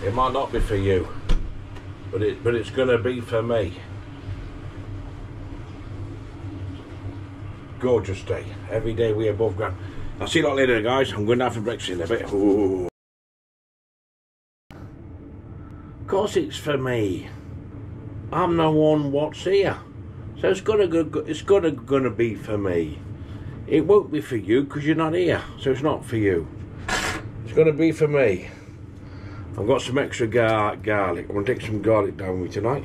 It might not be for you, but it's gonna be for me. Gorgeous day. Every day we're above ground. I'll see you lot later, guys. I'm going to have a breakfast in a bit. Ooh. Of course, it's for me. I'm the one what's here, so it's gonna be for me. It won't be for you because you're not here, so it's not for you. It's gonna be for me. I've got some extra garlic. I'm going to take some garlic down with me tonight.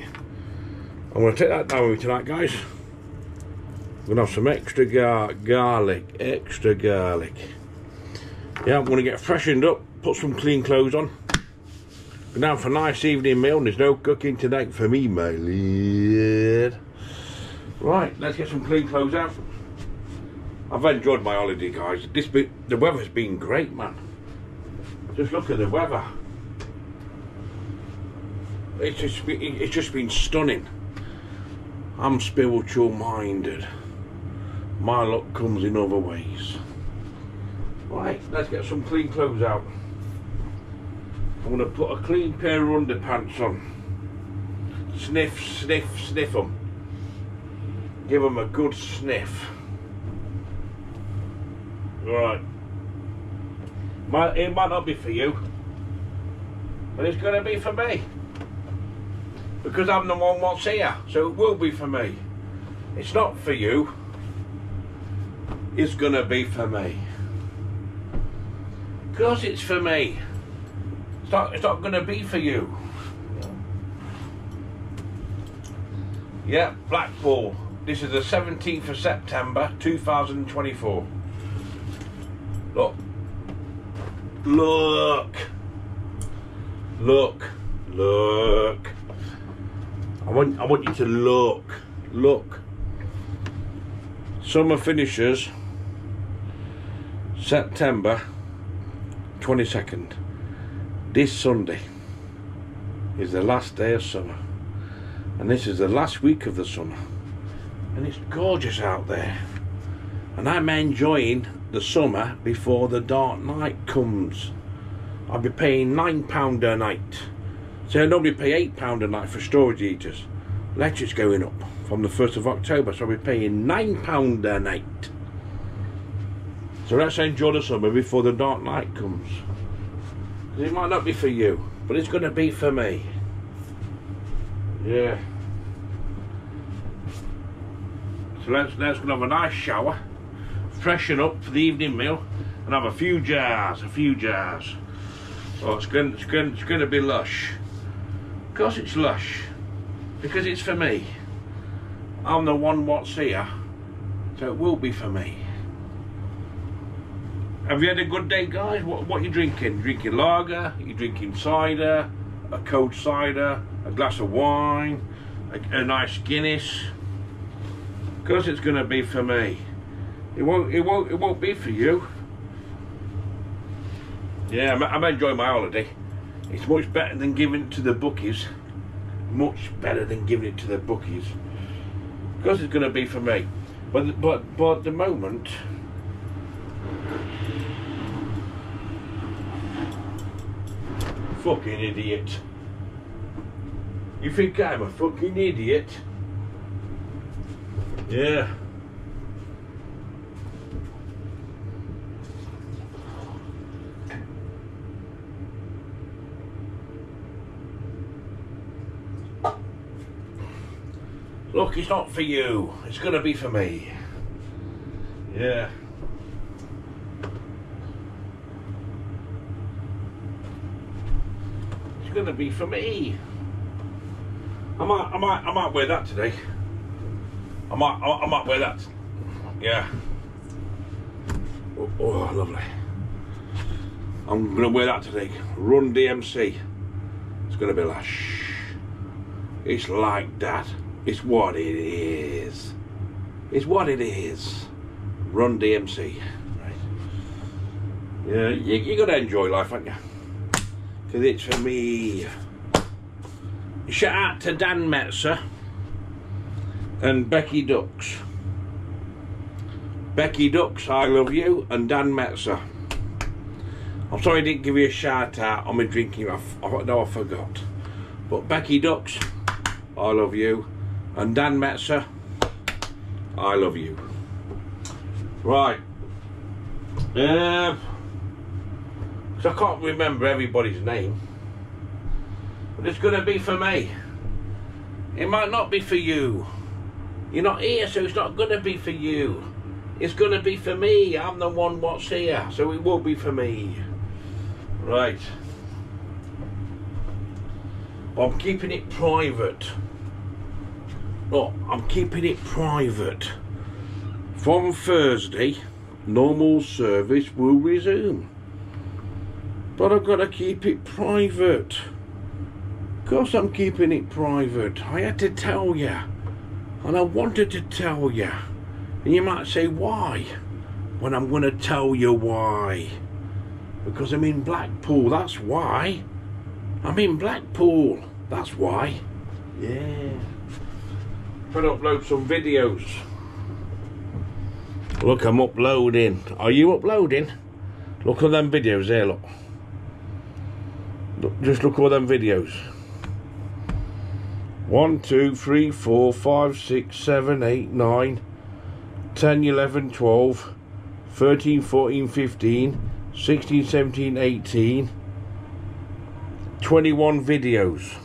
I'm going to take that down with me tonight, guys. I'm going to have some extra garlic. Extra garlic. Yeah, I'm going to get freshened up, put some clean clothes on. Go down for a nice evening meal, and there's no cooking tonight for me, my lad. Right, let's get some clean clothes out. I've enjoyed my holiday, guys. The weather's been great, man. Just look at the weather. It's just been stunning. I'm spiritual minded. My luck comes in other ways. Right, let's get some clean clothes out. I'm going to put a clean pair of underpants on. Sniff, sniff, sniff them. Give them a good sniff. Right. It might not be for you, but it's going to be for me. Because I'm the one what's here, so it will be for me. It's not for you, is going to be for me. Because it's for me. It's not going to be for you. Yeah, Blackpool. This is the 17th of September, 2024. Look. Look. Look. Look. I want you to look. Look. Summer finishes September 22nd. This Sunday is the last day of summer. And this is the last week of the summer. And it's gorgeous out there. And I'm enjoying the summer before the dark night comes. I'll be paying £9 a night. So I normally pay £8 a night for storage heaters. Electric's going up from the 1st of October, so I'll be paying £9 a night. So let's enjoy the summer before the dark night comes. It might not be for you, but it's going to be for me. Yeah. So let's go have a nice shower, freshen up for the evening meal, and have a few jars, Oh, it's going to be lush. Of course it's lush, because it's for me. I'm the one what's here, so it will be for me. Have you had a good day, guys? What are you drinking? Drinking lager? You drinking cider? A cold cider? A glass of wine? A nice Guinness? Because it's going to be for me. It won't be for you. Yeah, I'm enjoying my holiday. It's much better than giving it to the bookies. Much better than giving it to the bookies. Because it's going to be for me. But at the moment, fucking idiot. You think I'm a fucking idiot? Yeah. Look, it's not for you. It's going to be for me. Yeah. It's going to be for me. I might wear that today. I might wear that. Yeah. Oh, lovely. I'm gonna wear that today. Run DMC. It's gonna be lush. It's like that. It's what it is. It's what it is. Run DMC. Right. Yeah, you gotta enjoy life, aren't you? Cause it's for me. Shout out to Dan Metzer and Becky Ducks. Becky Ducks, I love you, and Dan Metzer. I'm sorry I didn't give you a shout out on my drinking. I forgot. But Becky Ducks, I love you, and Dan Metzer, I love you. Right. So I can't remember everybody's name. But it's going to be for me. It might not be for you. You're not here, so it's not going to be for you. It's going to be for me. I'm the one what's here, so it will be for me. Right. I'm keeping it private. Look, I'm keeping it private. From Thursday, normal service will resume. But I've got to keep it private. Of course I'm keeping it private. I had to tell you. And I wanted to tell you. And you might say, why? When I'm going to tell you why. Because I'm in Blackpool, that's why. I'm in Blackpool, that's why. Yeah. Trying to upload some videos. Look, I'm uploading. Are you uploading? Look at them videos there, look. Just look at all them videos. 1, 2, 3, 4, 5, 6, 7, 8, 9, 10, 11, 12, 13, 14, 15, 16, 17, 18, 21 videos.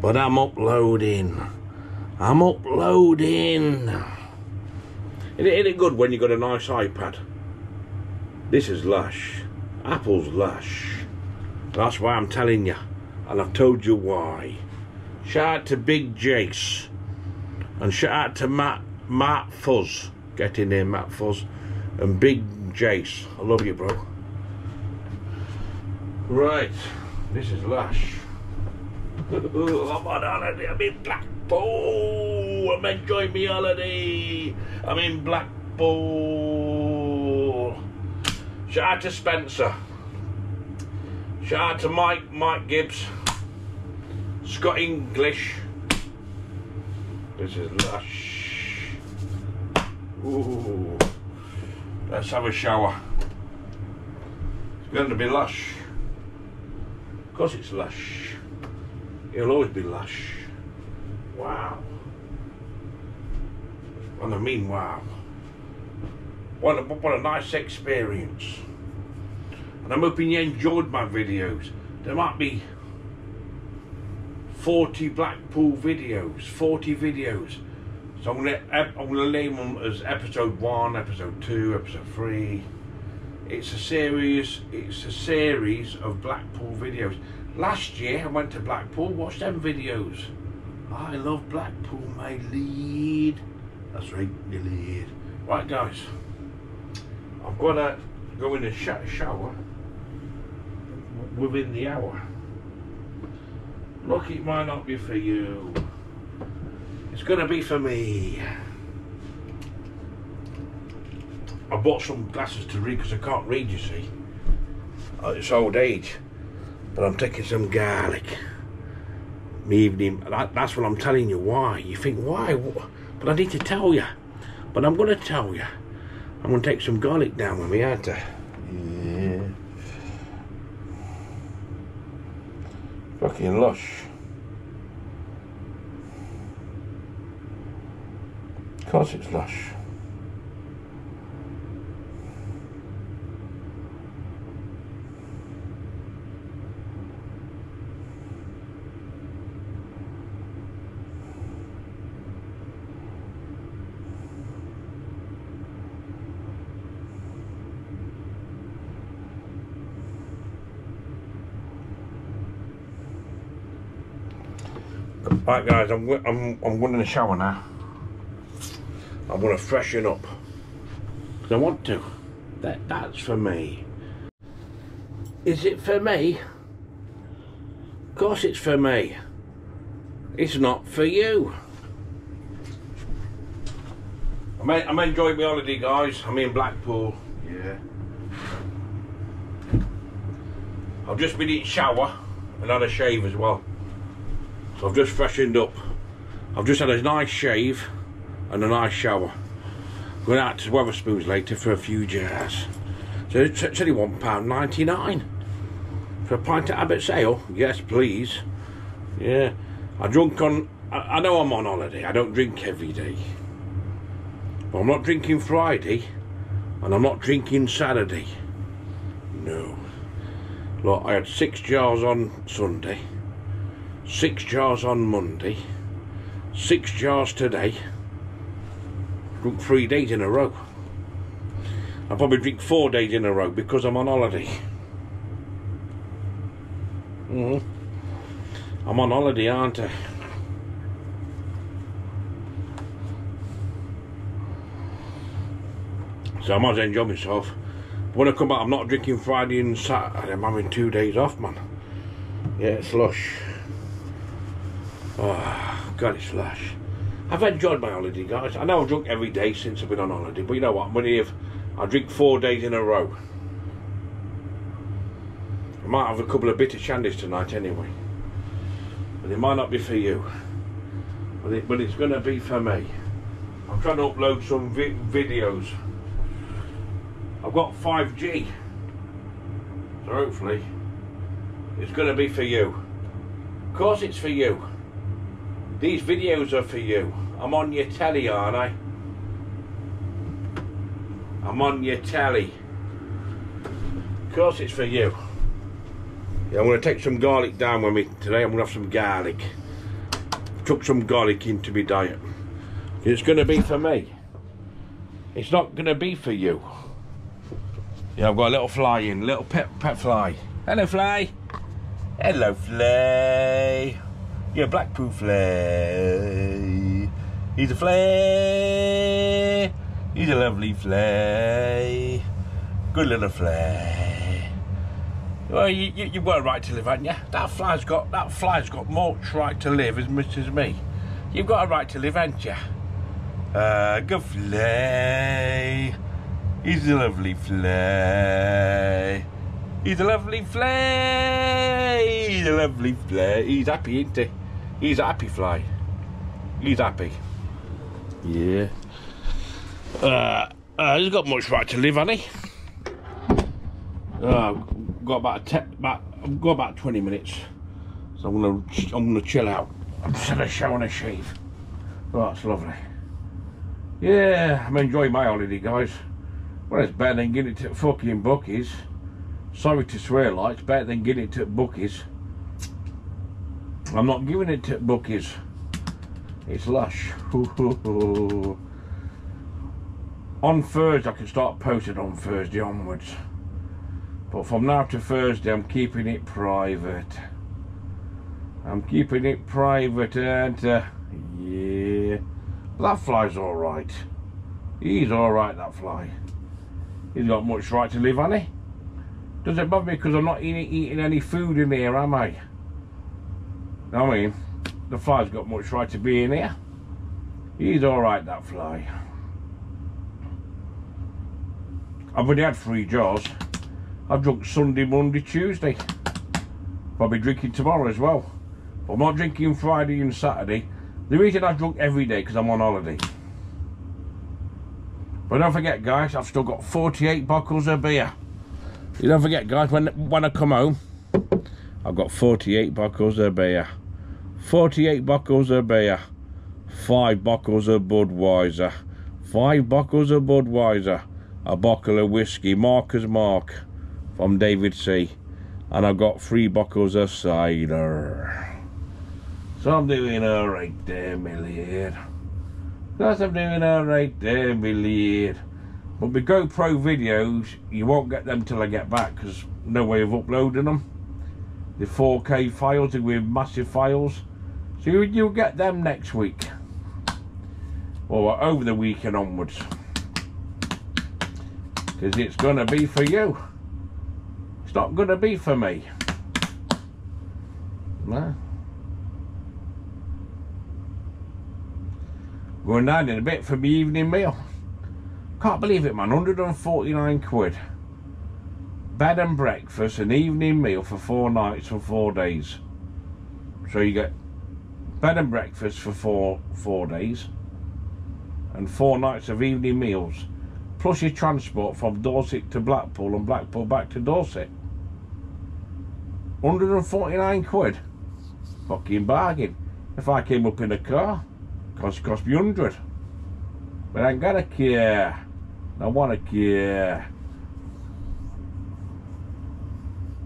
But I'm uploading. And it ain't good when you got a nice iPad. This is lush. Apple's lush. That's why I'm telling you. And I've told you why. Shout out to Big Jace. And shout out to Matt Fuzz. Get in there, Matt Fuzz. And Big Jace. I love you, bro. Right. This is lush. I'm on holiday. I'm in Blackpool. I'm enjoying my holiday. I'm in Blackpool. Shout out to Spencer. Shout out to Mike Gibbs. Scott English. This is lush. Ooh. Let's have a shower. It's going to be lush. Of course it's lush. It'll always be lush. Wow. And I mean wow. What a nice experience. And I'm hoping you enjoyed my videos. There might be 40 Blackpool videos, 40 videos. So I'm gonna name them as episode 1, episode 2, episode 3. It's a series of Blackpool videos. Last year I went to Blackpool, watched them videos. I love Blackpool, my lead. That's right, my lead. Right guys, I've got to go in a shower within the hour. Look, it might not be for you. It's going to be for me. I bought some glasses to read because I can't read, you see. It's old age. But I'm taking some garlic. Me evening. That's what I'm telling you. Why? You think why? But I need to tell you. But I'm going to tell you. I'm going to take some garlic down with me, aren't I? Yeah. Fucking lush. Of course it's lush. Right guys, I'm going in the shower now. I'm going to freshen up. Because I want to. That's for me. Is it for me? Of course it's for me. It's not for you. I'm enjoying my holiday guys. I'm in Blackpool. Yeah. I've just been in shower and had a shave as well. So I've just freshened up. I've just had a nice shave and a nice shower. Going out to Wetherspoons later for a few jars. So it's only £1.99 for a pint at Abbott's Ale. Yes, please. Yeah, I drunk on. I know I'm on holiday. I don't drink every day. But I'm not drinking Friday, and I'm not drinking Saturday. No. Look, I had 6 jars on Sunday. 6 jars on Monday, 6 jars today. Drink 3 days in a row. I'll probably drink 4 days in a row because I'm on holiday. I'm on holiday, aren't I? So I might as well enjoy myself. But when I come back, I'm not drinking Friday and Saturday. I'm having 2 days off, man. Yeah, it's lush. Oh, God, it's lush. I've enjoyed my holiday, guys. I know I've drunk every day since I've been on holiday, but you know what? I drink 4 days in a row. I might have a couple of bitter shandies tonight anyway. But it might not be for you. But it's going to be for me. I'm trying to upload some videos. I've got 5G. So hopefully, it's going to be for you. Of course it's for you. These videos are for you. I'm on your telly, aren't I? I'm on your telly. Of course it's for you. Yeah, I'm going to take some garlic down with me today. I'm going to have some garlic. Chuck some garlic into my diet. It's going to be for me. It's not going to be for you. Yeah, I've got a little fly in, little pet fly. Hello, fly. Hello, fly. You're a Blackpool fly. He's a fly. He's a lovely fly. Good little fly. Well, you've got a right to live, haven't you? That fly's got much right to live as much as me. You've got a right to live, haven't you? Good fly. He's a lovely fly. He's a lovely fly. He's a lovely fly. He's happy, isn't he? He's a happy fly. He's happy. Yeah. He's got much right to live, hasn't he? I've got about 20 minutes, so I'm gonna chill out. I'm just had a shower and a shave. Oh, that's lovely. Yeah, I'm enjoying my holiday, guys. Well, it's better than getting it at fucking Bucky's. Sorry to swear, like, it's better than getting it at Bucky's. I'm not giving it at Bucky's. It's lush. On Thursday, I can start posting on Thursday onwards. But from now to Thursday, I'm keeping it private. I'm keeping it private, and yeah. That fly's all right. He's all right, that fly. He's got much right to live, hasn't he? Doesn't bother me because I'm not eating any food in here, am I? I mean, the fly's got much right to be in here. He's all right, that fly. I've already had 3 jars. I've drunk Sunday, Monday, Tuesday. I'll be drinking tomorrow as well. But I'm not drinking Friday and Saturday. The reason I drink every day because I'm on holiday. But don't forget, guys, I've still got 48 bottles of beer. You don't forget, guys, when I come home, I've got 48 bottles of beer. 48 bottles of beer. 5 bottles of Budweiser. 5 bottles of Budweiser. A bottle of whiskey, Marker's Mark, from David C. And I've got 3 bottles of cider. So I'm doing all right there, my lad. That's I'm doing all right there, my lad. But my GoPro videos, you won't get them till I get back because no way of uploading them. The 4K files, they're with massive files. So you'll get them next week. Or over the weekend onwards. Because it's going to be for you. It's not going to be for me. No. Going down in a bit for my evening meal. Can't believe it, man. 149 quid. Bed and breakfast and evening meal for 4 nights and 4 days. So you get bed and breakfast for four days and 4 nights of evening meals. Plus your transport from Dorset to Blackpool and Blackpool back to Dorset. 149 quid. Fucking bargain. If I came up in a car, cost me 100. But I ain't got a care. I want a care.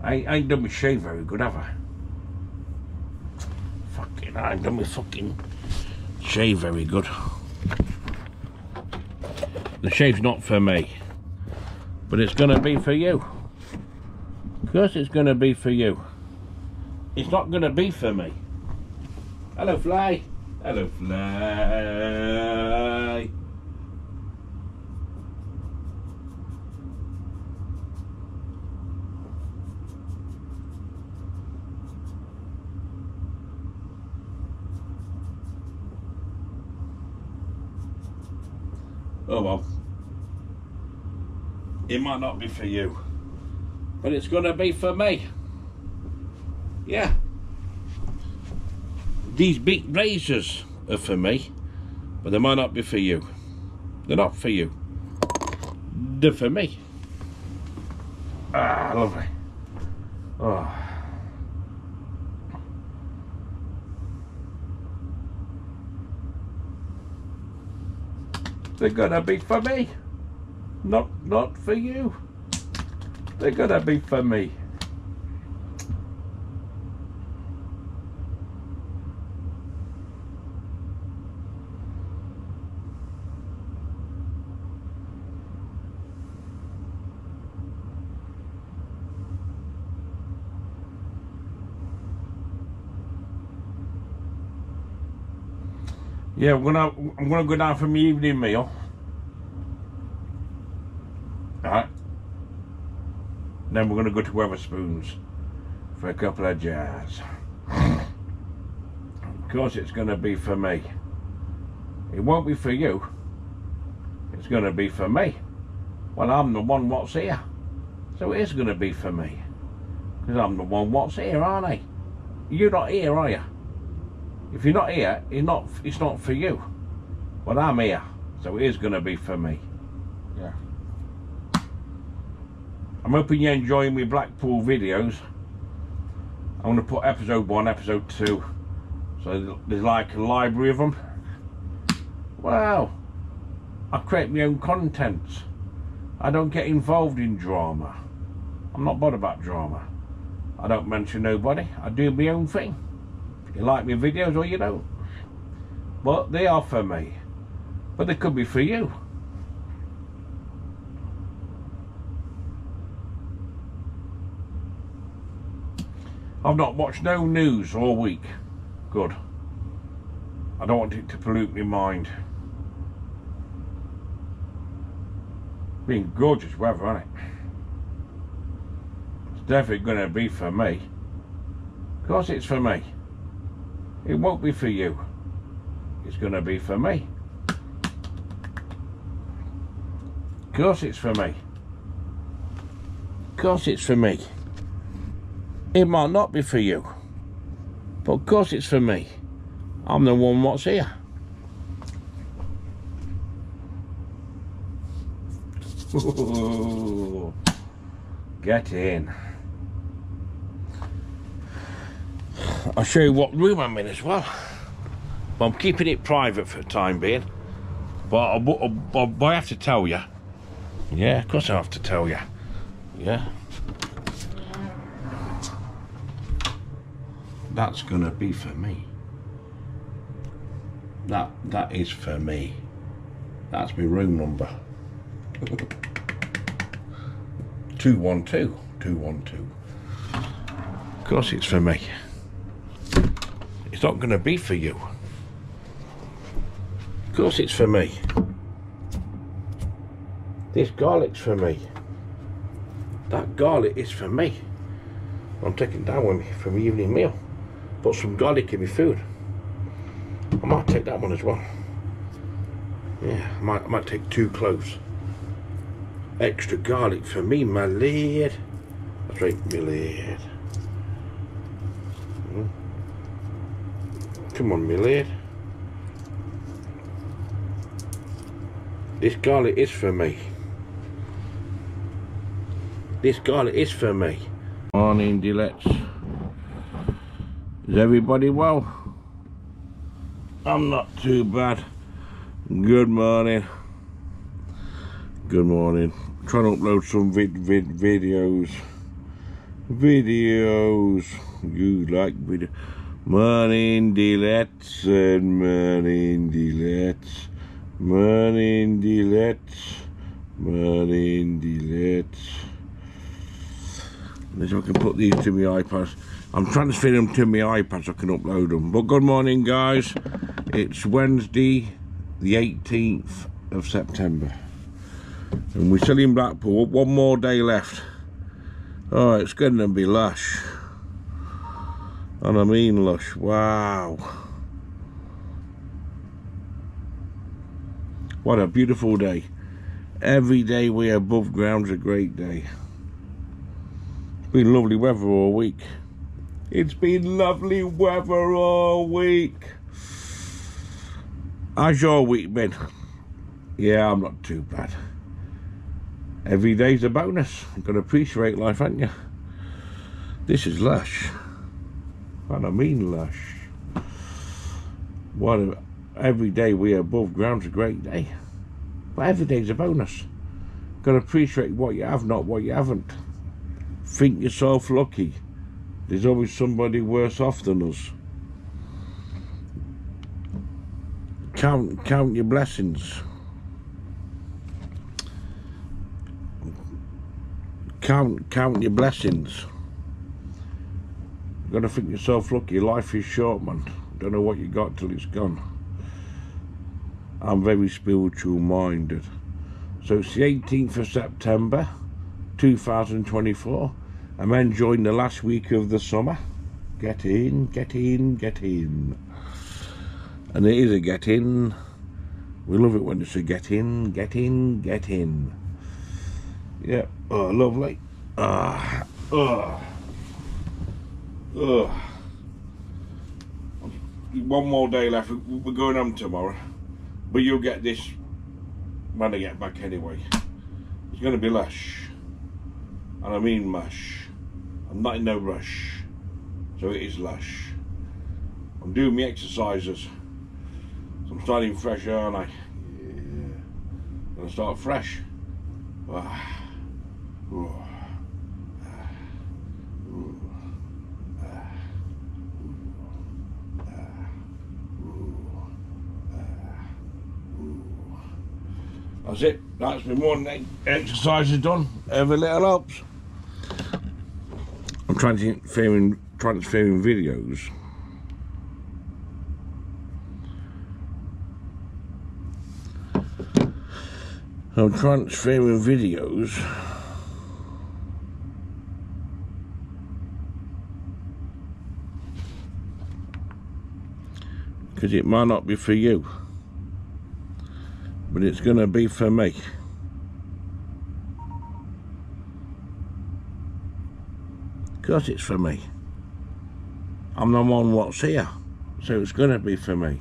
I ain't done my shave very good, have I? Fucking, I ain't done my fucking shave very good. The shave's not for me. But it's going to be for you. Of course it's going to be for you. It's not going to be for me. Hello, fly. Hello, fly. Oh well, it might not be for you, but it's going to be for me. Yeah. These big razors are for me, but they might not be for you. They're not for you. They're for me. Ah, lovely. Oh. They're gonna be for me. Not for you. They're gonna be for me. Yeah, I'm gonna go down for my evening meal. Alright. Then we're gonna go to Wetherspoons for a couple of jars. Of course it's gonna be for me. It won't be for you. It's gonna be for me. Well, I'm the one what's here. So it is gonna be for me. Because I'm the one what's here, aren't I? You're not here, are you? If you're not here, it's not for you. Well, I'm here, so it is gonna be for me. Yeah. I'm hoping you're enjoying my Blackpool videos. I'm gonna put episode 1, episode 2. So there's like a library of them. Wow. I create my own contents. I don't get involved in drama. I'm not bothered about drama. I don't mention nobody. I do my own thing. You like my videos or you don't. But they are for me. But they could be for you. I've not watched no news all week. Good. I don't want it to pollute my mind. Been gorgeous weather, hasn't it? It's definitely going to be for me. Of course it's for me. It won't be for you. It's going to be for me. Of course it's for me. Of course it's for me. It might not be for you. But of course it's for me. I'm the one what's here. Ooh, get in. I'll show you what room I'm in as well. But I'm keeping it private for the time being. But I have to tell you. Yeah, of course I have to tell you. Yeah. That's gonna be for me. That is for me. That's my room number. 212. 212. Of course it's for me. It's not going to be for you. Of course it's for me. This garlic's for me. That garlic is for me. I'm taking it down with me for my evening meal. Put some garlic in my food. I might take that one as well. Yeah, I might take 2 cloves. Extra garlic for me, my lad. That's right, my lad. Come on, my lad. This garlic is for me. This garlic is for me. Morning, Dilettes. Is everybody well? I'm not too bad. Good morning. Good morning. I'm trying to upload some videos. Videos. You like video. Morning, Dilettes. Morning, Dilettes. Morning, Dilettes. Morning, Dilettes. If I can put these to my iPads. I'm transferring them to my iPad so I can upload them. But good morning, guys. It's Wednesday, the 18th of September. And we're still in Blackpool. One more day left. Oh, it's going to be lush. And I mean lush. Wow. What a beautiful day. Every day we're above ground's a great day. It's been lovely weather all week. It's been lovely weather all week. How's your week been? Yeah, I'm not too bad. Every day's a bonus. You've got to appreciate life, haven't you? This is lush. And I mean lush. What a, every day we're above ground's a great day. But every day's a bonus. You've got to appreciate what you have, not what you haven't. Think yourself lucky. There's always somebody worse off than us. Count your blessings. Count your blessings. You've got to think yourself lucky. Life is short, man. Don't know what you got till it's gone. I'm very spiritual minded. So it's the 18th of September 2024. I'm enjoying the last week of the summer. Get in, get in, get in. And it is a get in. We love it when it's a get in, get in, get in. Yeah, oh, lovely. One more day left. We're going home tomorrow, but you'll get this when I get back anyway. It's going to be lush, and I mean mush. I'm not in no rush, so it is lush. I'm doing my exercises, so I'm starting fresh, aren't I? Yeah. And I start fresh. That's it. That's my morning exercises done. Every little helps. I'm transferring videos. Because it might not be for you, but it's going to be for me. Because it's for me. I'm the one what's here, so it's going to be for me.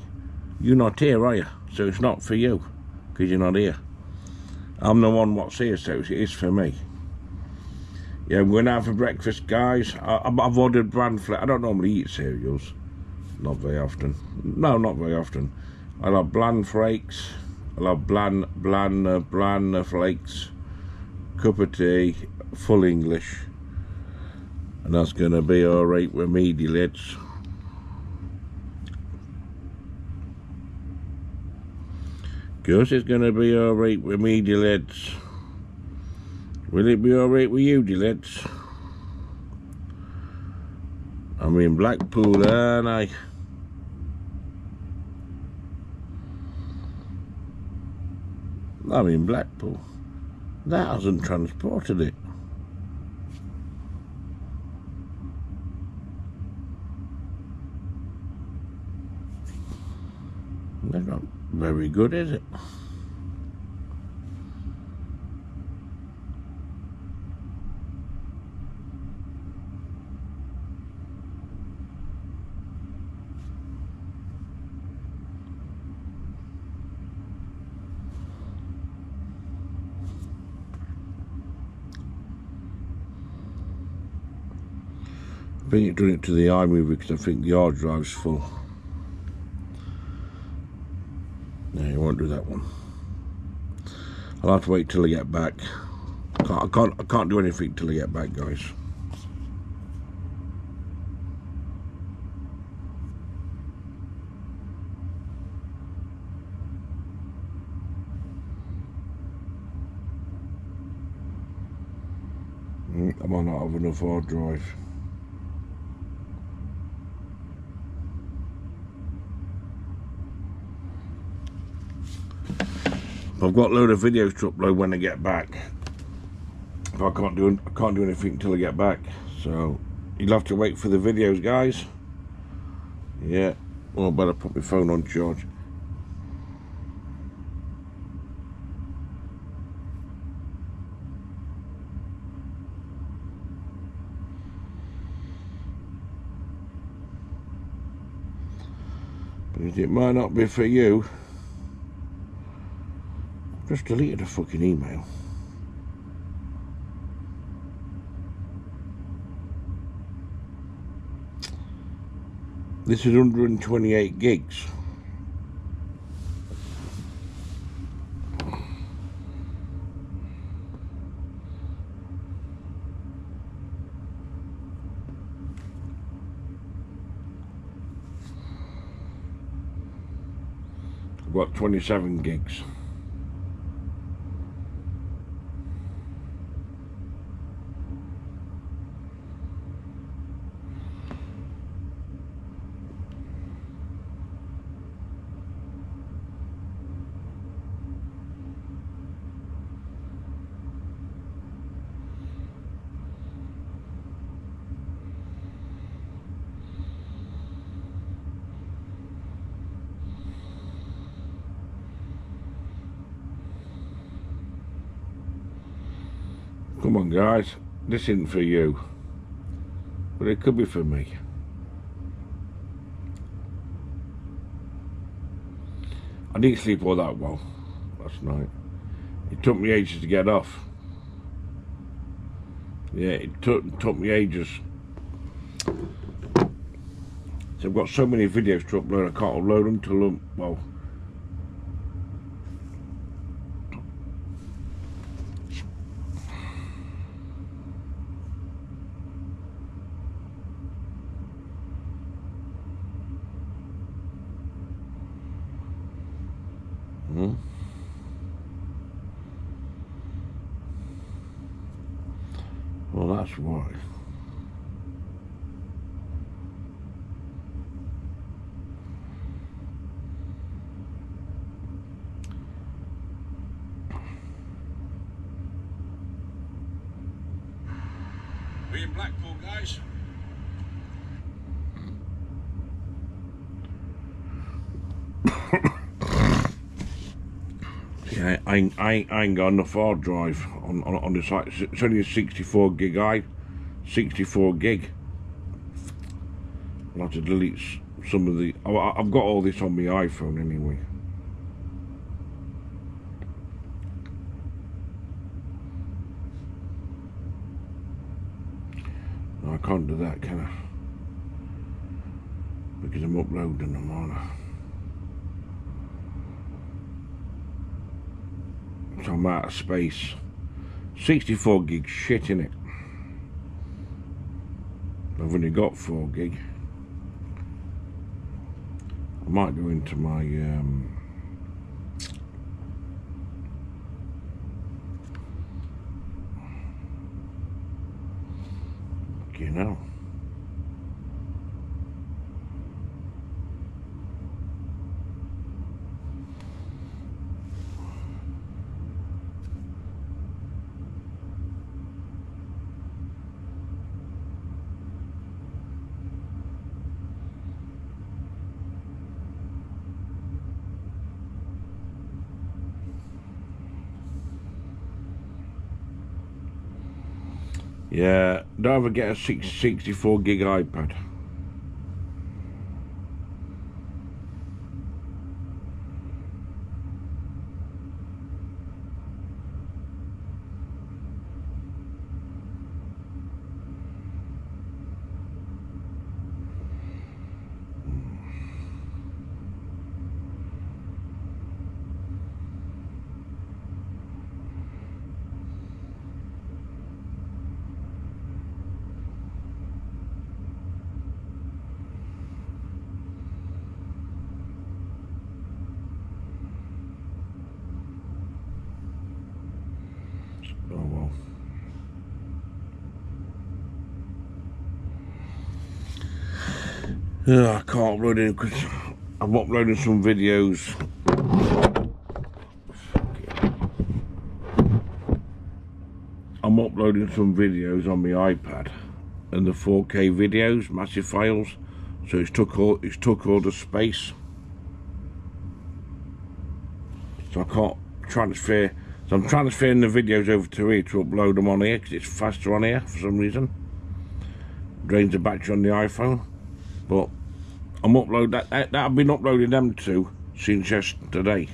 You're not here, are you? So it's not for you, because you're not here. I'm the one what's here, so it is for me. Yeah, I'm going out for breakfast, guys. I've ordered bran flakes. I don't normally eat cereals. Not very often. No, not very often. I love bran flakes. I love bran flakes, cup of tea, full English, and that's going to be all right with me, the lads. Because it's going to be all right with me, the lads. Will it be all right with you, the lads? I'm in Blackpool, aren't I? I'm in Blackpool. That hasn't transported it. That's not very good, is it? I think it's done it to the iMovie because I think the hard drive's full. No, you won't do that one. I'll have to wait till I get back. I can't do anything till I get back, guys. I might not have enough hard drive. I've got a load of videos to upload when I get back. But I can't do anything until I get back. So you'll have to wait for the videos, guys. Yeah. Well, I better put my phone on charge. But it might not be for you. Just deleted a fucking email. This is 128 gigs. I've got 27 gigs. Come on guys, this isn't for you, but it could be for me. I didn't sleep all that well last night. It took me ages to get off. Yeah, it took me ages. So I've got so many videos to upload, I can't upload them till well, that's why. We're in Blackpool, guys. Yeah, I ain't got enough hard drive on the site. It's only a 64 gig. I'll have to delete some of the. I've got all this on my iPhone anyway. No, I can't do that, can I? Because I'm uploading them, aren't I? So I'm out of space. 64 gig shit, innit? I've only got 4 gig. I might go into my you know. Yeah, don't ever get a 64 gig iPad. I can't upload it because I'm uploading some videos. I'm uploading some videos on my iPad, and the 4K videos, massive files. So it's took all the space. So I can't transfer. So I'm transferring the videos over to here to upload them on here because it's faster on here for some reason. Drains the battery on the iPhone, but. I'm uploading that I've been uploading them to since yesterday.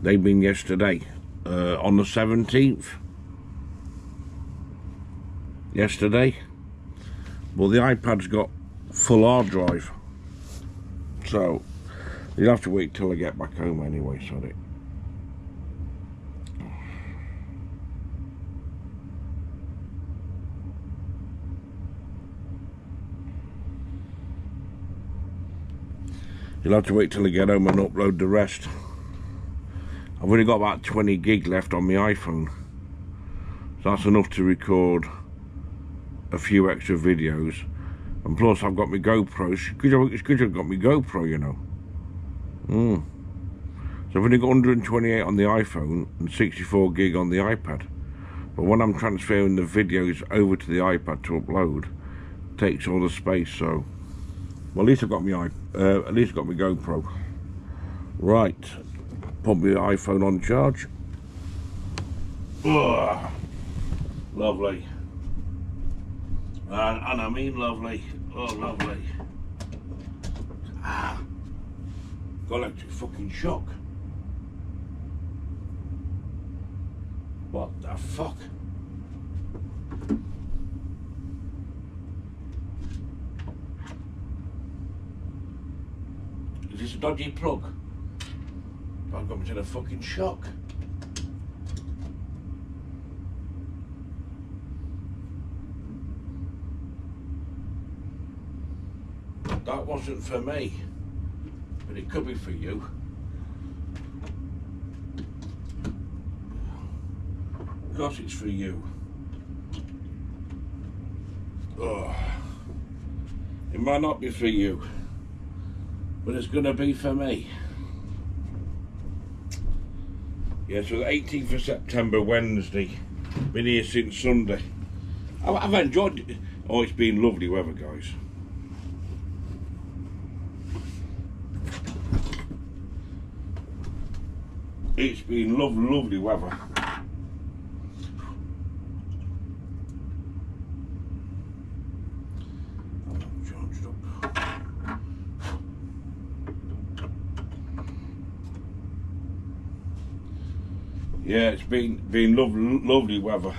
They've been yesterday on the 17th. Yesterday. Well, the iPad's got full hard drive, so you'll have to wait till I get back home anyway, sorry. You'll have to wait till I get home and upload the rest. I've only got about 20 gig left on my iPhone, so that's enough to record a few extra videos. And plus I've got my GoPro. It's good I've got my GoPro, you know. So I've only got 128 on the iPhone and 64 gig on the iPad, but when I'm transferring the videos over to the iPad to upload, it takes all the space. So well, at least I've got my GoPro. Right, put my iPhone on charge. Ugh. Lovely. And I mean lovely. Oh, lovely. Ah, got electric fucking shock. What the fuck? Is this a dodgy plug? I've got me to the fucking shock. That wasn't for me, but it could be for you. Of course it's for you. Oh, it might not be for you, but it's gonna be for me. Yeah, so the 18th of September, Wednesday. Been here since Sunday. I've enjoyed it. Oh, it's been lovely weather, guys. It's been lovely weather. I'm charged up. Yeah, it's been lovely weather.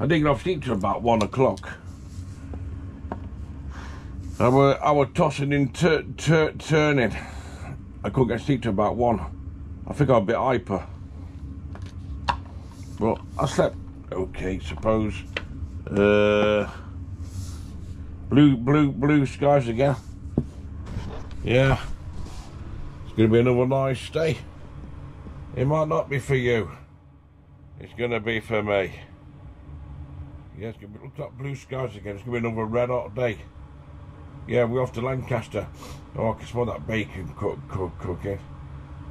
I didn't get off sleep till about 1 o'clock. I were tossing and turning. I couldn't get sleep to about 1. I think I was a bit hyper. Well, I slept okay, suppose. Blue skies again. Yeah. It's gonna be another nice day. It might not be for you. It's gonna be for me. Yeah, it's gonna be, look at blue skies again. It's gonna be another red hot day. Yeah, we're off to Lancaster. Oh, I can smell that bacon cooking.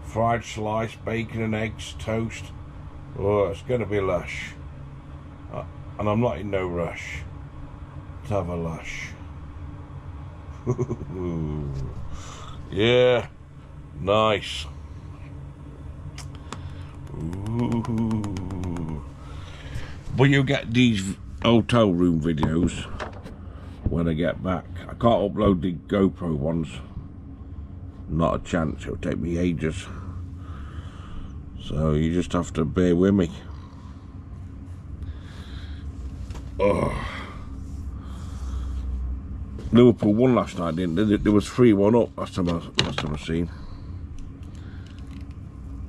Fried slice, bacon and eggs, toast. Oh, it's going to be lush. And I'm not in no rush to have a lush. Yeah, nice. Ooh. But you get these hotel room videos when I get back. I can't upload the GoPro ones. Not a chance, it'll take me ages. So you just have to bear with me. Oh. Liverpool won last night, didn't they? There was 3-1 up last time I seen.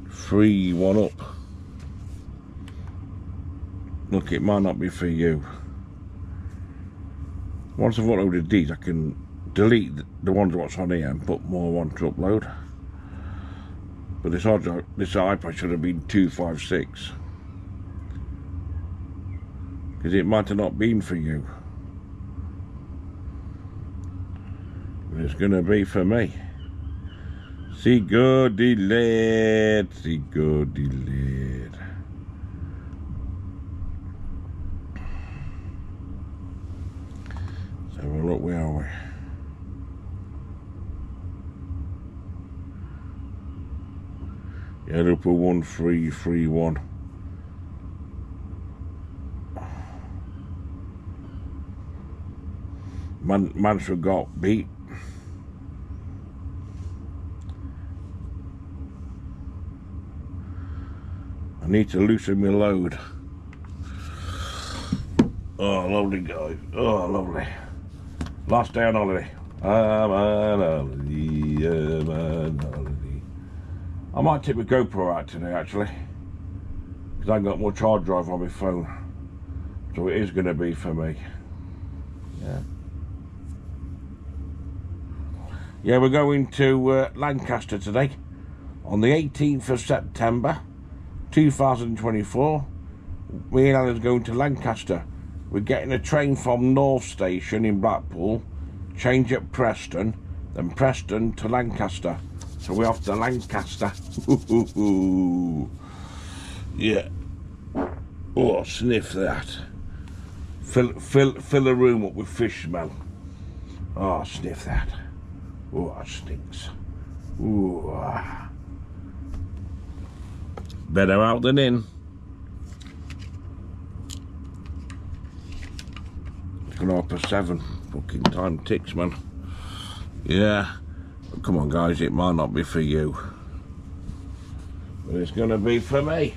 3-1 up. Look, it might not be for you. Once I've uploaded these, I can delete the ones what's on here and put more on to upload. But this iPad should have been 256. Because it might have not been for you. But it's going to be for me. See good delayed. See good delayed. Look, where are we? Yeah, Liverpool 1-3, 3-1. Mansfield got beat. I need to loosen my load. Oh, lovely guys. Oh, lovely. Last day on holiday. I'm on holiday. I'm on holiday. I might take my GoPro out today, actually, because I haven't got much hard drive on my phone, so it is going to be for me. Yeah. Yeah, we're going to Lancaster today, on the 18th of September, 2024. Me and Alan's going to Lancaster. We're getting a train from North Station in Blackpool, change at Preston, then Preston to Lancaster. So we're off to Lancaster. Yeah. Oh, sniff that. Fill a room up with fish smell. Oh, sniff that. Oh, that stinks. Ooh. Better out than in. It's gone 7:30. Fucking time ticks, man. Yeah. Come on, guys, it might not be for you, but it's gonna be for me.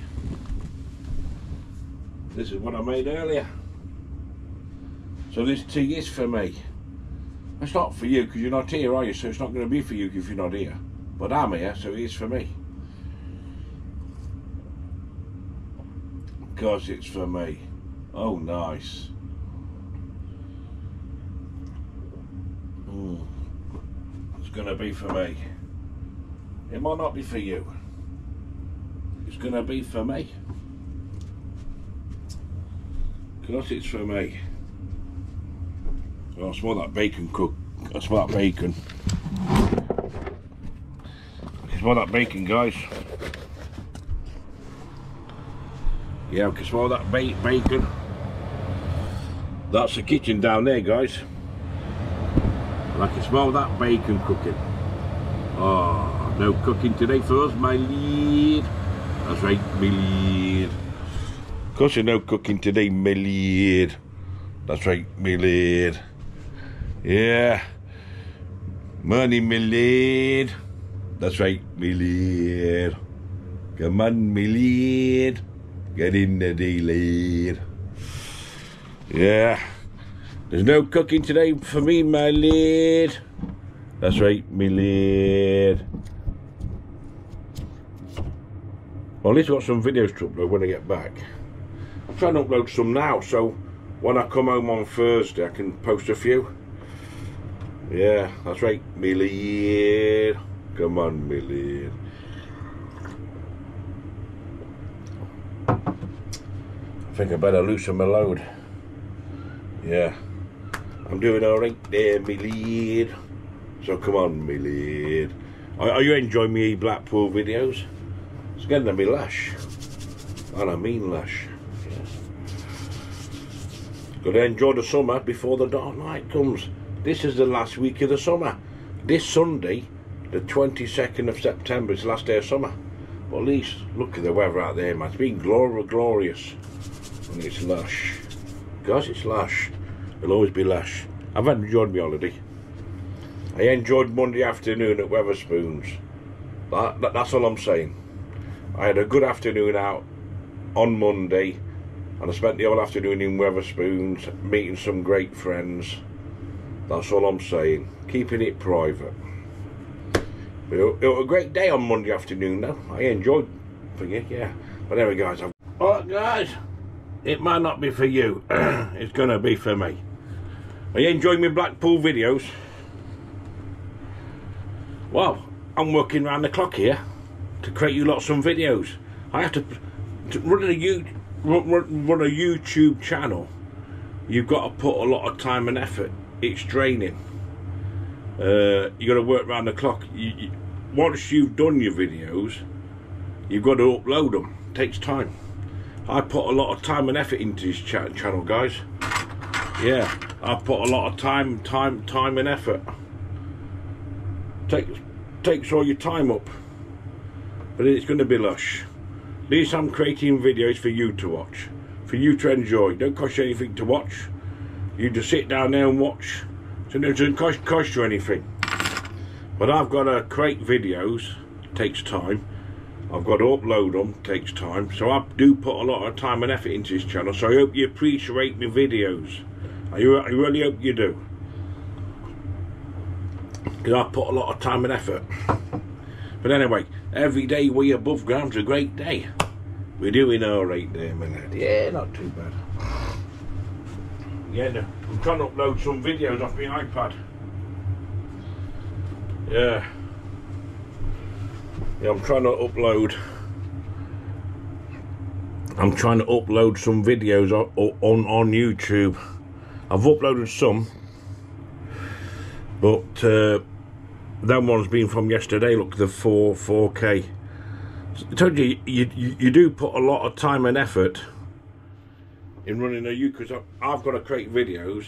This is what I made earlier. So this tea is for me. It's not for you because you're not here, are you? So it's not going to be for you if you're not here. But I'm here, so it is for me. Because it's for me. Oh, nice. Mm. It's going to be for me. It might not be for you. It's going to be for me. Because it's for me. Oh, I smell that bacon cook. I smell that bacon. I smell that bacon, guys. Yeah, I can smell that bacon. That's the kitchen down there, guys. And I can smell that bacon cooking. Oh, no cooking today for us, my lad. That's right, my lad. Of course, there's no cooking today, my lad. That's right, my lad. Yeah, money, my lad. That's right, my lad. Come on, my lad. Get in the day, lad. Yeah, there's no cooking today for me, my lad. That's right, my lad. Well, at least I've got some videos to upload when I get back. I'm trying to upload some now, so when I come home on Thursday, I can post a few. Yeah, that's right, me lad. Come on, me lad. I think I better loosen my load. Yeah, I'm doing all right there, me lad. So come on, me lad. Are you enjoying me Blackpool videos? It's getting to me lash, and I mean lash. Yeah. Gotta enjoy the summer before the dark night comes. This is the last week of the summer. This Sunday, the 22nd of September, is the last day of summer. But at least look at the weather out there, man. It's been glorious. And it's lush. Because it's lush. It'll always be lush. I've enjoyed my holiday. I enjoyed Monday afternoon at Wetherspoons. That's all I'm saying. I had a good afternoon out on Monday. And I spent the whole afternoon in Wetherspoons, meeting some great friends. That's all I'm saying. Keeping it private. It was a great day on Monday afternoon, though. I enjoyed it, yeah. But anyway, guys. Alright, guys. It might not be for you. It's going to be for me. Are you enjoying my Blackpool videos? Well, I'm working round the clock here to create you lots of videos. I have to run a YouTube channel. You've got to put a lot of time and effort. It's draining. You got to work round the clock. Once you've done your videos, you've got to upload them. It takes time. I put a lot of time and effort into this channel, guys. Yeah, I put a lot of time and effort. Takes all your time up, but it's going to be lush. At least I'm creating videos for you to watch, for you to enjoy. Don't cost you anything to watch. You just sit down there and watch. So it doesn't cost you anything. But I've got to create videos. Takes time. I've got to upload them. Takes time. So I do put a lot of time and effort into this channel. So I hope you appreciate my videos. I really hope you do. Because I put a lot of time and effort. But anyway, every day we above ground's a great day. We're doing alright there, my lad. Yeah, not too bad. Yeah, no. I'm trying to upload some videos off my iPad. Yeah. Yeah, I'm trying to upload some videos on YouTube. I've uploaded some, but that one's been from yesterday. Look, the 4K. I told you, you do put a lot of time and effort in running a YouTube, because I've got to create videos.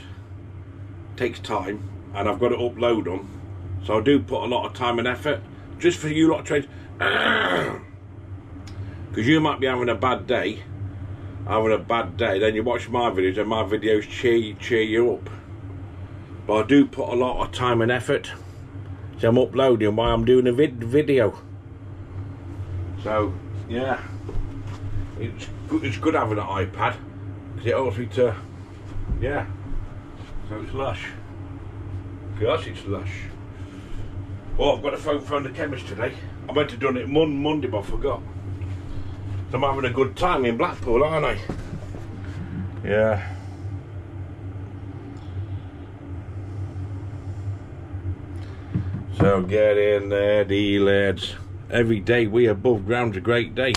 Takes time, and I've got to upload them, so I do put a lot of time and effort just for you lot to because you might be having a bad day, then you watch my videos and my videos cheer you up. But I do put a lot of time and effort, so I'm uploading while I'm doing a video. So yeah, it's good having an iPad, because it helps me to, yeah, so it's lush. Gosh, it's lush. Well, I've got a phone from the chemist today. I meant to have done it Monday, but I forgot. So I'm having a good time in Blackpool, aren't I? Yeah. So get in there, D-lads. Every day we above ground's a great day.